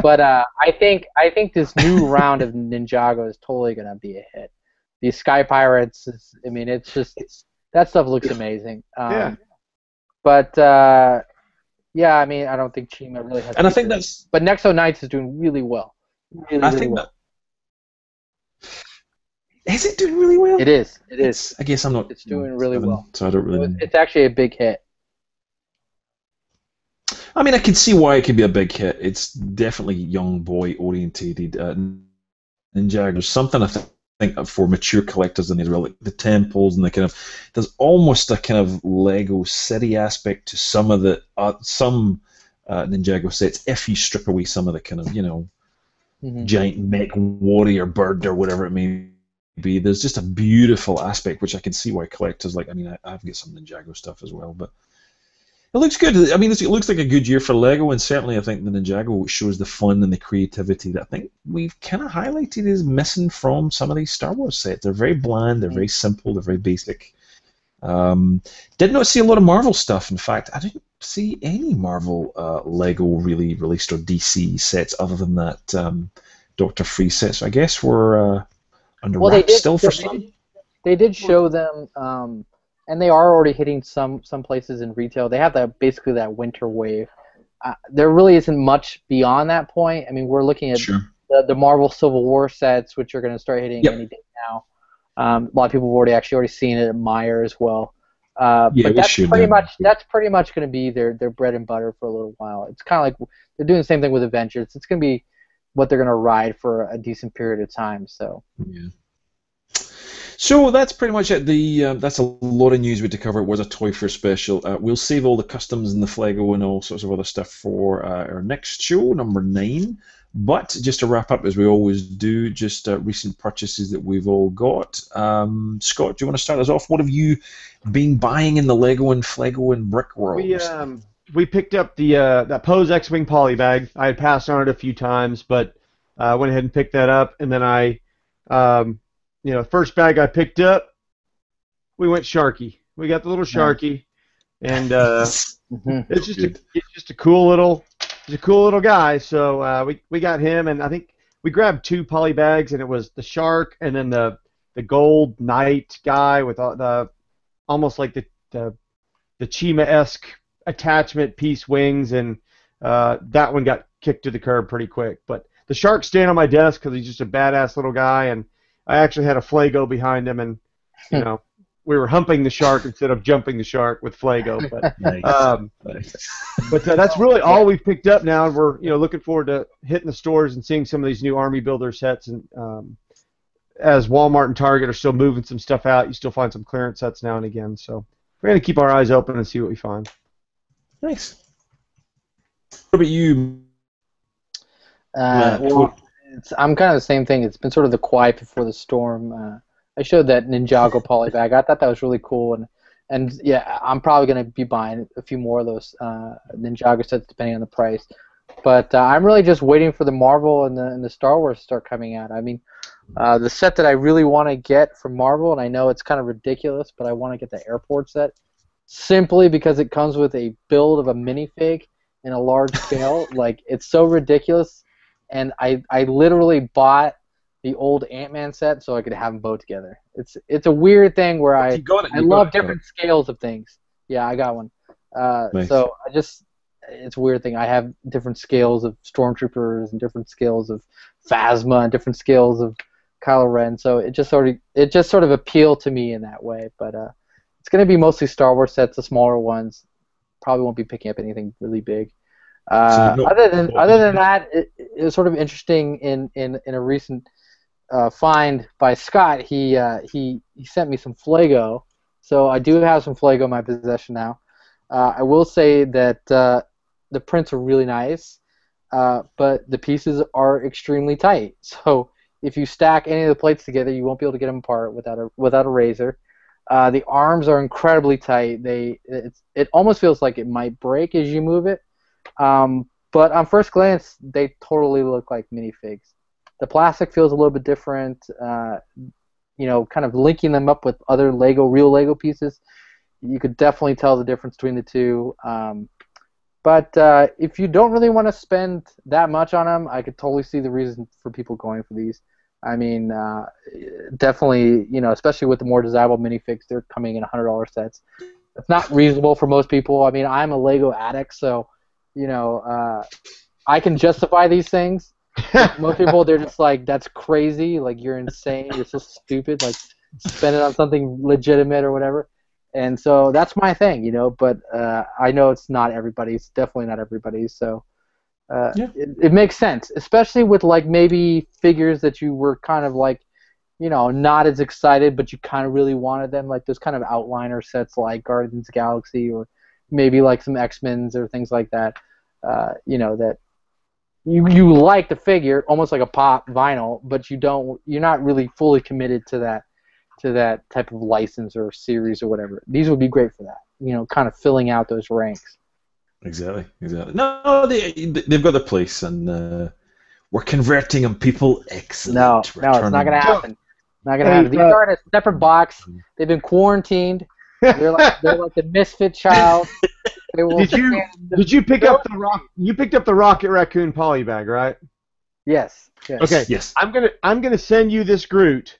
But I think this new round of Ninjago is totally going to be a hit. These Sky Pirates, that stuff looks amazing. But I mean, I don't think Chima really has. And I think that's. But Nexo Knights is doing really well. Really well. Is it doing really well? It is. It is. I guess I'm not. It's doing really well. So I don't really. It's actually a big hit. I mean, I can see why it could be a big hit. It's definitely young boy oriented. Ninjago. There's something I think for mature collectors in there, like the temples and the kind of, there's almost a kind of Lego City aspect to some of the Ninjago sets. If you strip away some of the kind of giant mech warrior bird or whatever it may be, there's just a beautiful aspect which I can see why collectors like. I mean, I've got some Ninjago stuff as well, but it looks good. I mean, it looks like a good year for Lego, and certainly I think the Ninjago shows the fun and the creativity that I think we've kind of highlighted is missing from some of these Star Wars sets. They're very bland, they're very simple, they're very basic. Did not see a lot of Marvel stuff. In fact, I didn't see any Marvel Lego really released or DC sets other than that Dr. Freeze set. So I guess we're under wraps still for some. They did show them... and they are already hitting some places in retail. They have basically that winter wave. There really isn't much beyond that point. I mean, we're looking at the Marvel Civil War sets, which are going to start hitting any day now. A lot of people have already seen it at Meijer as well. But that's pretty much going to be their bread and butter for a little while. It's kind of like they're doing the same thing with Adventures. It's going to be what they're going to ride for a decent period of time. So. Yeah. So that's pretty much it. That's a lot of news we had to cover. It was a Toy Fair special. We'll save all the customs and the Flego and all sorts of other stuff for our next show, number 9. But just to wrap up, as we always do, just recent purchases that we've all got. Scott, do you want to start us off? What have you been buying in the Lego and Flego and Brick world? We picked up that Pose X-Wing poly bag. I had passed on it a few times, but I went ahead and picked that up, and then I... first bag I picked up, we went Sharky. We got the little Sharky, and it's just a cool little guy. So we got him, and I think we grabbed 2 poly bags, and it was the shark and then the gold knight guy with almost like the Chima-esque attachment piece wings, and that one got kicked to the curb pretty quick. But the shark's staying on my desk because he's just a badass little guy, and I actually had a Flego behind him, and we were humping the shark instead of jumping the shark with Flego. But that's really all we've picked up now. We're looking forward to hitting the stores and seeing some of these new Army Builder sets. And as Walmart and Target are still moving some stuff out, you still find some clearance sets now and again. So we're going to keep our eyes open and see what we find. Nice. What about you? I'm kind of the same thing. It's been sort of the quiet before the storm. I showed that Ninjago poly bag. I thought that was really cool, and yeah, I'm probably going to be buying a few more of those Ninjago sets depending on the price. But I'm really just waiting for the Marvel and the Star Wars to start coming out. I mean, the set that I really want to get from Marvel, and I know it's kind of ridiculous, but I want to get the airport set simply because it comes with a build of a minifig in a large scale. Like, it's so ridiculous. And I literally bought the old Ant-Man set so I could have them both together. It's a weird thing where I love different scales of things. Yeah, I got one. Nice. So it's a weird thing. I have different scales of Stormtroopers and different scales of Phasma and different scales of Kylo Ren. So it just sort of appealed to me in that way. But it's going to be mostly Star Wars sets, the smaller ones. Probably won't be picking up anything really big. Other than that, it was sort of interesting in a recent find by Scott. He sent me some Flego, so I do have some Flego in my possession now. I will say that the prints are really nice, but the pieces are extremely tight. So if you stack any of the plates together, you won't be able to get them apart without a razor. The arms are incredibly tight. It almost feels like it might break as you move it. But on first glance, they totally look like minifigs. The plastic feels a little bit different. You know, kind of linking them up with other Lego, real Lego pieces, you could definitely tell the difference between the two. But if you don't really want to spend that much on them, I could totally see the reason for people going for these. I mean, definitely, you know, especially with the more desirable minifigs, they're coming in $100 sets. It's not reasonable for most people. I mean, I'm a Lego addict, so, you know, I can justify these things. Most people, they're just like, that's crazy, like, you're insane, you're so stupid, like, spend it on something legitimate or whatever. And so that's my thing, you know, but I know it's not everybody's, definitely not everybody's, so yeah. It makes sense, especially with, like, maybe figures that you were kind of, like, you know, not as excited, but you kind of really wanted them, like those kind of outliner sets like Guardians of the Galaxy or maybe like some X-Men's or things like that. You know, that you like the figure almost like a pop vinyl, but you're not really fully committed to that type of license or series or whatever. These would be great for that. You know, kind of filling out those ranks. Exactly. No, they've got a place, and we're converting them, people. Excellent. No, it's not gonna happen. Not gonna happen. These are in a separate box. They've been quarantined. They're like the misfit child. Did you pick up the rock? You picked up the Rocket Raccoon poly bag, right? Yes. Okay. Yes. I'm gonna send you this Groot,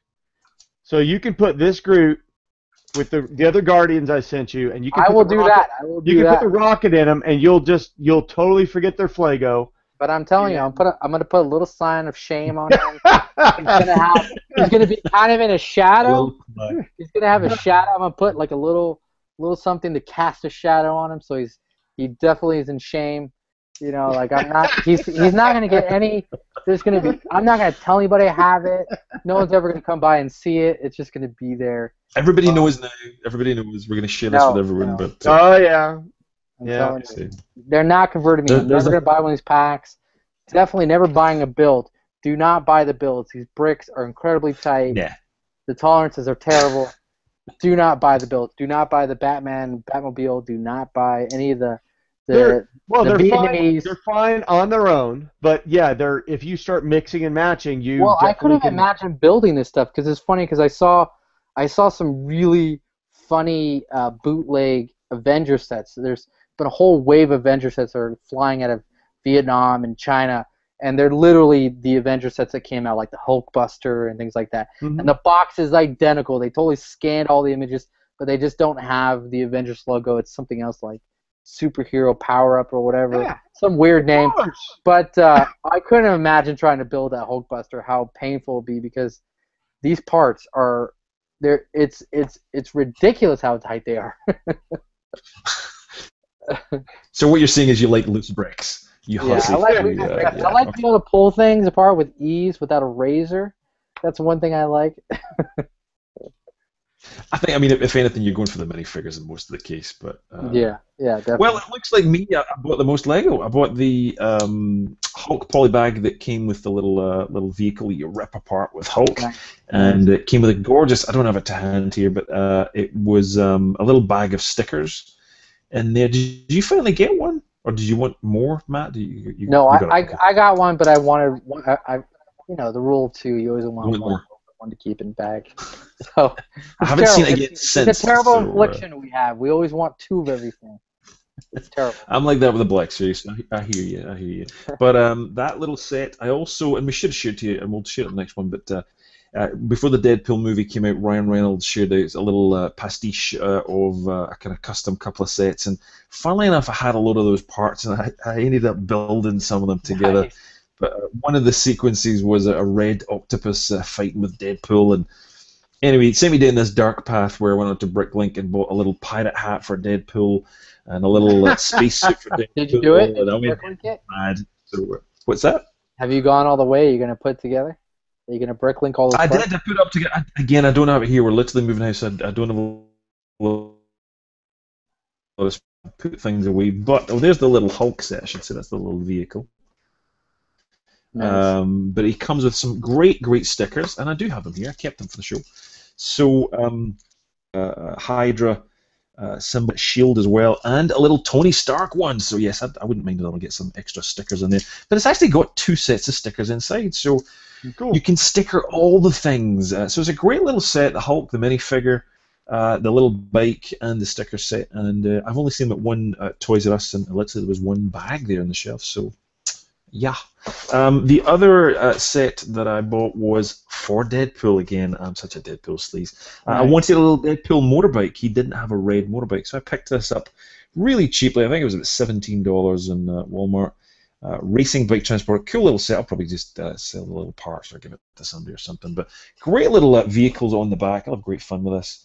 so you can put this Groot with the other Guardians I sent you, and you can. I will do that. You can put the rocket in them, and you'll totally forget their Flego. But I'm telling you, I'm gonna put a little sign of shame on him. He's gonna be kind of in a shadow. He's gonna have a shadow. I'm gonna put like a little something to cast a shadow on him, so he definitely is in shame. You know, like he's not gonna get any. I'm not gonna tell anybody I have it. No one's ever gonna come by and see it. It's just gonna be there. Everybody knows now. Everybody knows we're gonna share this with everyone. No. But oh yeah. Yeah, they're not converting me. I'm never going to buy one of these packs. Definitely never buying a build. Do not buy the builds. These bricks are incredibly tight. Yeah. The tolerances are terrible. Do not buy the builds. Do not buy the Batman, Batmobile. Do not buy any of the Vietnamese. Fine. They're fine on their own, but yeah, if you start mixing and matching, you. Well, I couldn't imagine building this stuff, because it's funny, because I saw some really funny bootleg Avenger sets. There's been a whole wave of Avenger sets that are flying out of Vietnam and China, and they're literally the Avenger sets that came out, like the Hulkbuster and things like that. Mm-hmm. And the box is identical. They totally scanned all the images, but they just don't have the Avengers logo. It's something else like Superhero Power-Up or whatever. Yeah. Some weird name. But I couldn't imagine trying to build that Hulkbuster, how painful it would be, because these parts are – it's ridiculous how tight they are. So what you're seeing is you like loose bricks. I like being able to pull things apart with ease without a razor. That's one thing I like. I think, I mean, if anything, you're going for the minifigures in most of the case, but yeah, definitely. Well, it looks like me. I bought the most Lego. I bought the Hulk poly bag that came with the little vehicle you rip apart with Hulk, and it came with a gorgeous. I don't have it to hand here, but it was a little bag of stickers. And there, did you finally get one, or did you want more, Matt? I got one, but I wanted one. I you know, the rule of two, you always want one to keep in bag. So I haven't seen it yet since. It's a terrible affliction we have. We always want two of everything. It's terrible. I'm like that with the Black Series. I hear you. But that little set, I also, and we should have shared to you, and we'll share it in the next one, but. Before the Deadpool movie came out, Ryan Reynolds shared out a little pastiche of a kind of custom couple of sets, and funnily enough, I had a lot of those parts, and I ended up building some of them together. Nice. But one of the sequences was a red octopus fighting with Deadpool, and Anyway, it sent me down this dark path where I went onto Bricklink and bought a little pirate hat for Deadpool and a little space suit for Deadpool. Did you do it? Did you Bricklink it? So, what's that? Have you gone all the way? Are you going to put it together? Are you going to Bricklink all the parts? I did. I put up together. Again, I don't have it here. We're literally moving house. I don't have a lot of put things away. But oh, there's the little Hulk set. I should say that's the little vehicle. Nice. But he comes with some great, great stickers, and I do have them here. I kept them for the show. So Hydra, some shield as well, and a little Tony Stark one. So yes, I wouldn't mind that. I'll get some extra stickers in there. But it's actually got two sets of stickers inside, so cool. You can sticker all the things. So it's a great little set: the Hulk, the minifigure, the little bike, and the sticker set. And I've only seen that one at Toys R Us, and literally there was one bag there on the shelf. So. Yeah. The other set that I bought was for Deadpool again. I'm such a Deadpool sleaze. Nice. I wanted a little Deadpool motorbike. He didn't have a red motorbike, so I picked this up really cheaply. I think it was about $17 in Walmart. Racing bike transport. Cool little set. I'll probably just sell the little parts or give it to somebody or something. But great little vehicles on the back. I'll have great fun with this.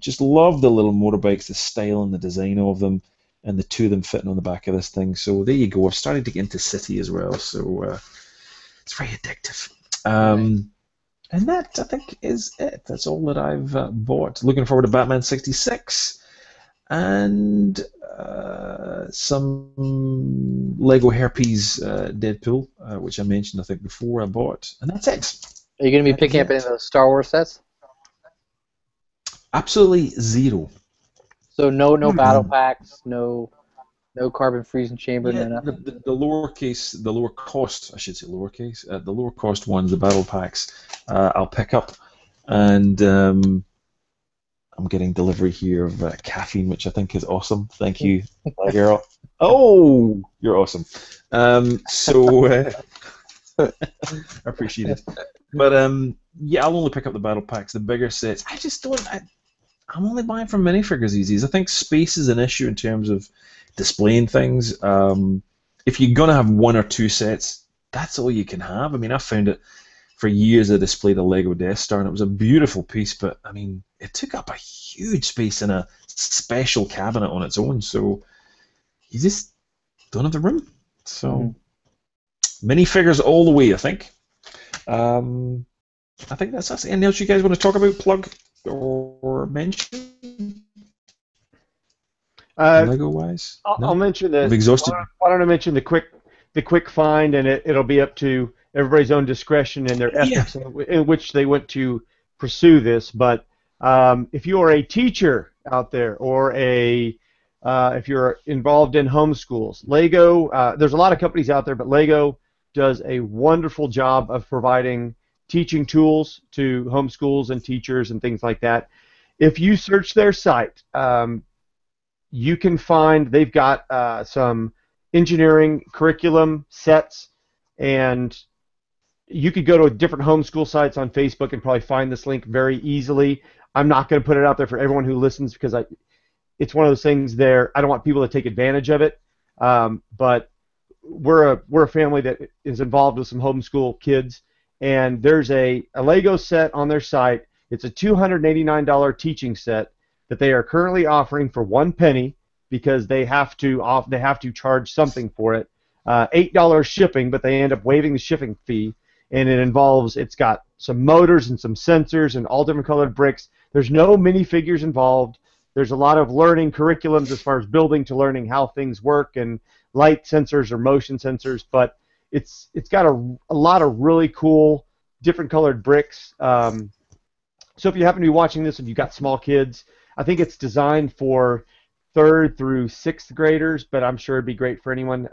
Just love the little motorbikes, the style and the design of them. And the two of them fitting on the back of this thing. So there you go. I've started to get into City as well, so it's very addictive. And that, I think, is it. That's all that I've bought. Looking forward to Batman 66 and some Lego Herpes Deadpool, which I mentioned, I think, before I bought. And that's it. Are you going to be picking up any of those Star Wars sets? Absolutely zero. So no battle packs, no carbon freezing chamber. Yeah, no nothing. The lower cost ones, the battle packs, I'll pick up, and I'm getting delivery here of caffeine, which I think is awesome. Thank you, my girl. Oh, you're awesome. I appreciate it. But yeah, I'll only pick up the battle packs, the bigger sets. I just don't. I'm only buying from minifigures these days. I think space is an issue in terms of displaying things. If you're going to have one or two sets, that's all you can have. I mean, I found it for years I displayed a Lego Death Star, and it was a beautiful piece, but, I mean, it took up a huge space in a special cabinet on its own, so you just don't have the room. So minifigures all the way, I think. I think that's us. Anything else you guys want to talk about, plug? Or mention Lego wise? I'll mention this. I've exhausted. Why don't I mention the quick find, and it'll be up to everybody's own discretion and their ethics in which they want to pursue this. But if you are a teacher out there, or if you're involved in homeschools, Lego. There's a lot of companies out there, but Lego does a wonderful job of providing teaching tools to homeschools and teachers and things like that. If you search their site, you can find they've got some engineering curriculum sets, and you could go to different homeschool sites on Facebook and probably find this link very easily. I'm not going to put it out there for everyone who listens, because it's one of those things there. I don't want people to take advantage of it, but we're a family that is involved with some homeschool kids. And there's a Lego set on their site. It's a $289 teaching set that they are currently offering for $0.01, because they have to charge something for it. $8 shipping, but they end up waiving the shipping fee. And it's got some motors and some sensors and all different colored bricks. There's no minifigures involved. There's a lot of learning curriculums as far as building to learning how things work, and light sensors or motion sensors, but it's got a lot of really cool different colored bricks. So if you happen to be watching this and you've got small kids, I think it's designed for 3rd through 6th graders, but I'm sure it'd be great for anyone.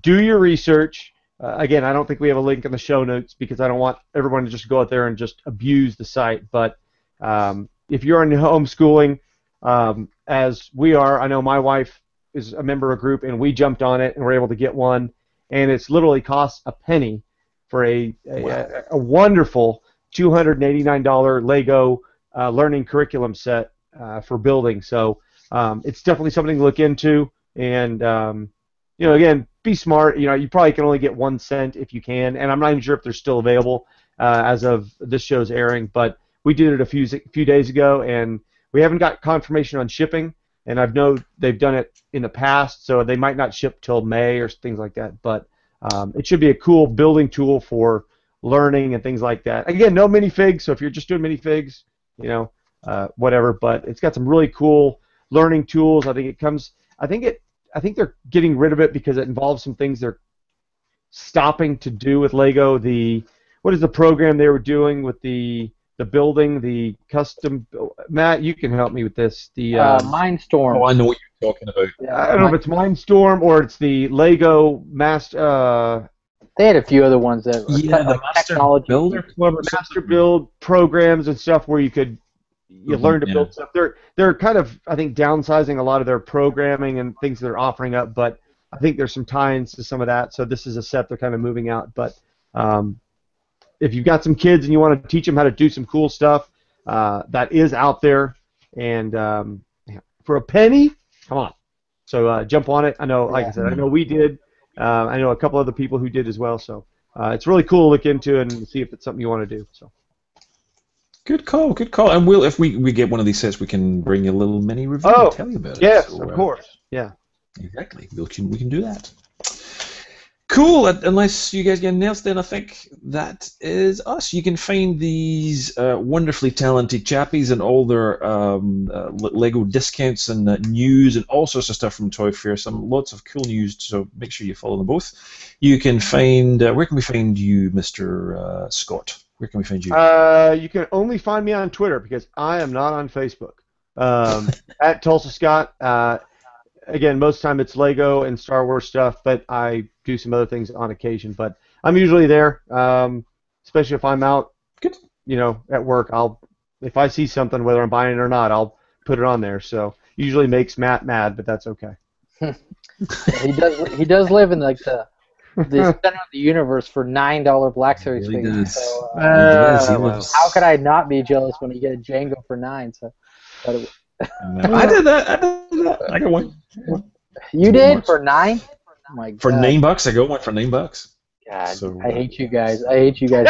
Do your research. Again, I don't think we have a link in the show notes, because I don't want everyone to just go out there and just abuse the site. But if you're in homeschooling, as we are, I know my wife is a member of a group, and we jumped on it and were able to get one. And it's literally costs $0.01 for a wonderful $289 Lego learning curriculum set for building. So it's definitely something to look into. And again, be smart. You probably can only get 1 cent if you can. And I'm not even sure if they're still available. as of this show's airing, but we did it a few days ago, and we haven't got confirmation on shipping, and I know they've done it in the past, so they might not ship till May or things like that, but it should be a cool building tool for learning and things like that. Again, no minifigs, so if you're just doing minifigs, you know, whatever, but it's got some really cool learning tools. I think it comes, I think they're getting rid of it because it involves some things they're stopping to do with Lego. What is the program they were doing with the building, the custom? Matt, you can help me with this. The Mindstorm. Oh, I know what you're talking about. Yeah, I don't know if it's Mindstorm or it's the Lego Master. They had a few other ones that were the Master Build programs and stuff where you could learn to build stuff. They're kind of, I think, downsizing a lot of their programming and things they're offering up, but I think there's some tie-ins to some of that. So this is a set they're kind of moving out, but if you've got some kids and you want to teach them how to do some cool stuff, that is out there, and for a penny, come on. So jump on it. I know, like I said, I know we did. I know a couple other people who did as well. So it's really cool to look into and see if it's something you want to do. So. Good call, good call. And we'll, if we get one of these sets, we can bring you a little mini review and tell you about it. Yes, so, of course. Yeah. Exactly. We can do that. Cool. Unless you guys get announced, then I think that is us. You can find these wonderfully talented chappies and all their Lego discounts and news and all sorts of stuff from Toy Fair. Lots of cool news, so make sure you follow them both. You can find... where can we find you, Mr. Scott? Where can we find you? You can only find me on Twitter because I am not on Facebook. At Tulsa Scott. Again, most of the time it's Lego and Star Wars stuff, but I do some other things on occasion. But I'm usually there, especially if I'm out, you know, at work. If I see something, whether I'm buying it or not, I'll put it on there. So usually makes Matt mad, but that's okay. He does live in like the center of the universe for $9 Black Series figures. Really so, how could I not be jealous when you get a Django for $9? So, I did that. I got one. You did for $9? Oh my God. For $9, I got one for $9. God, so, I hate you guys. I hate you guys.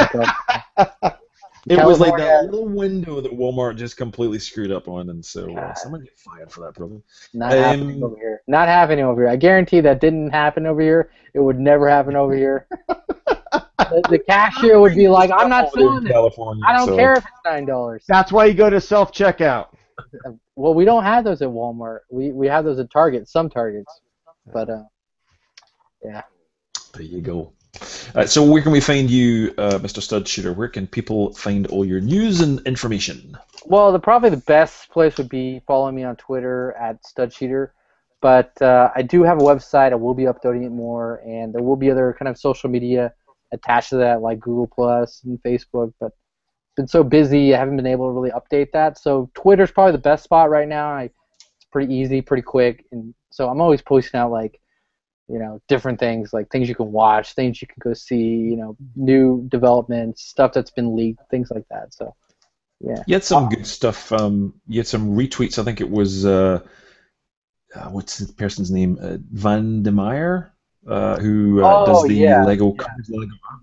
It was like that little window that Walmart just completely screwed up on, and so someone get fired for that problem. Not happening over here. Not happening over here. I guarantee that didn't happen over here. It would never happen over here. The cashier would be like, "I'm not selling it. I don't care if it's $9." That's why you go to self-checkout. Well, we don't have those at Walmart. We have those at Target, some Targets, but yeah. There you go. So where can we find you, Mr. Stud Shooter? Where can people find all your news and information? Well, probably the best place would be following me on Twitter at Stud Shooter, but I do have a website. I will be updating it more, and there will be other kind of social media attached to that, like Google Plus and Facebook, but I've been so busy I haven't been able to really update that. So Twitter's probably the best spot right now. It's pretty easy, pretty quick, and so I'm always posting out, like, you know, different things, like things you can watch, things you can go see, you know, new developments, stuff that's been leaked, things like that. So, yeah. You had some good stuff. You had some retweets. I think it was, what's the person's name? Van de Meijer, who does the Lego.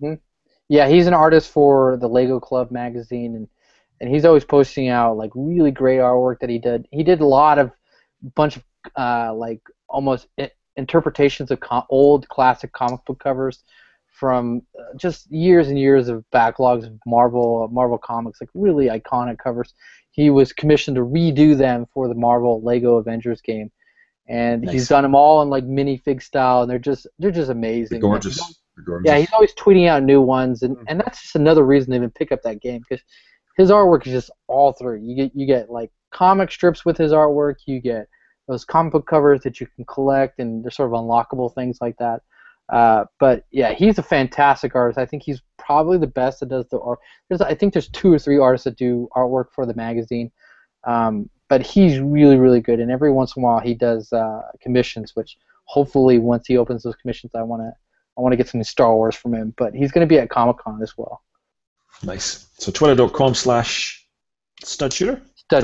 Yeah. Yeah, he's an artist for the Lego Club magazine, and he's always posting out, like, really great artwork that he did. He did a bunch of like almost interpretations of old classic comic book covers from just years and years of backlogs of Marvel comics, like really iconic covers. He was commissioned to redo them for the Marvel Lego Avengers game, and he's done them all in like minifig style, and they're just amazing. They're gorgeous. They're gorgeous. Yeah, he's always tweeting out new ones, and that's just another reason to even pick up that game, because his artwork is just all through. You get like comic strips with his artwork. You get those comic book covers that you can collect, and they're sort of unlockable, things like that. But yeah, he's a fantastic artist. I think he's probably the best that does the art. I think there's 2 or 3 artists that do artwork for the magazine, but he's really, really good. And every once in a while, he does commissions, which hopefully once he opens those commissions, I want to get some Star Wars from him. But he's going to be at Comic-Con as well. Nice. So twitter.com/Stud Shooter. Stud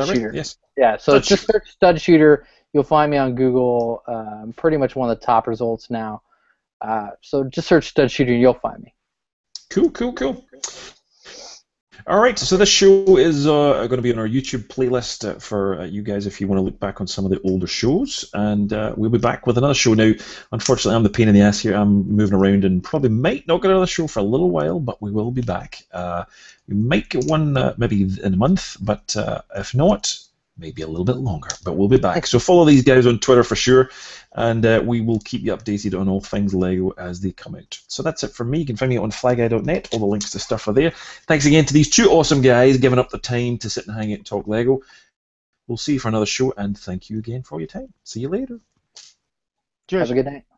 Shooter. Right? Yes. Yeah. So it's just search Stud Shooter. You'll find me on Google. I'm pretty much one of the top results now. So just search Stud Shooter and you'll find me. Cool. All right, so this show is going to be on our YouTube playlist for you guys if you want to look back on some of the older shows, and we'll be back with another show. Now, unfortunately, I'm the pain in the ass here. I'm moving around and probably might not get another show for a little while, but we will be back. We might get one maybe in a month, but if not, maybe a little bit longer, but we'll be back. So follow these guys on Twitter for sure, and we will keep you updated on all things Lego as they come out. So that's it from me. You can find me on flyguy.net. All the links to stuff are there. Thanks again to these two awesome guys giving up the time to sit and hang out and talk Lego. We'll see you for another show, and thank you again for your time. See you later. Cheers. Have a good night.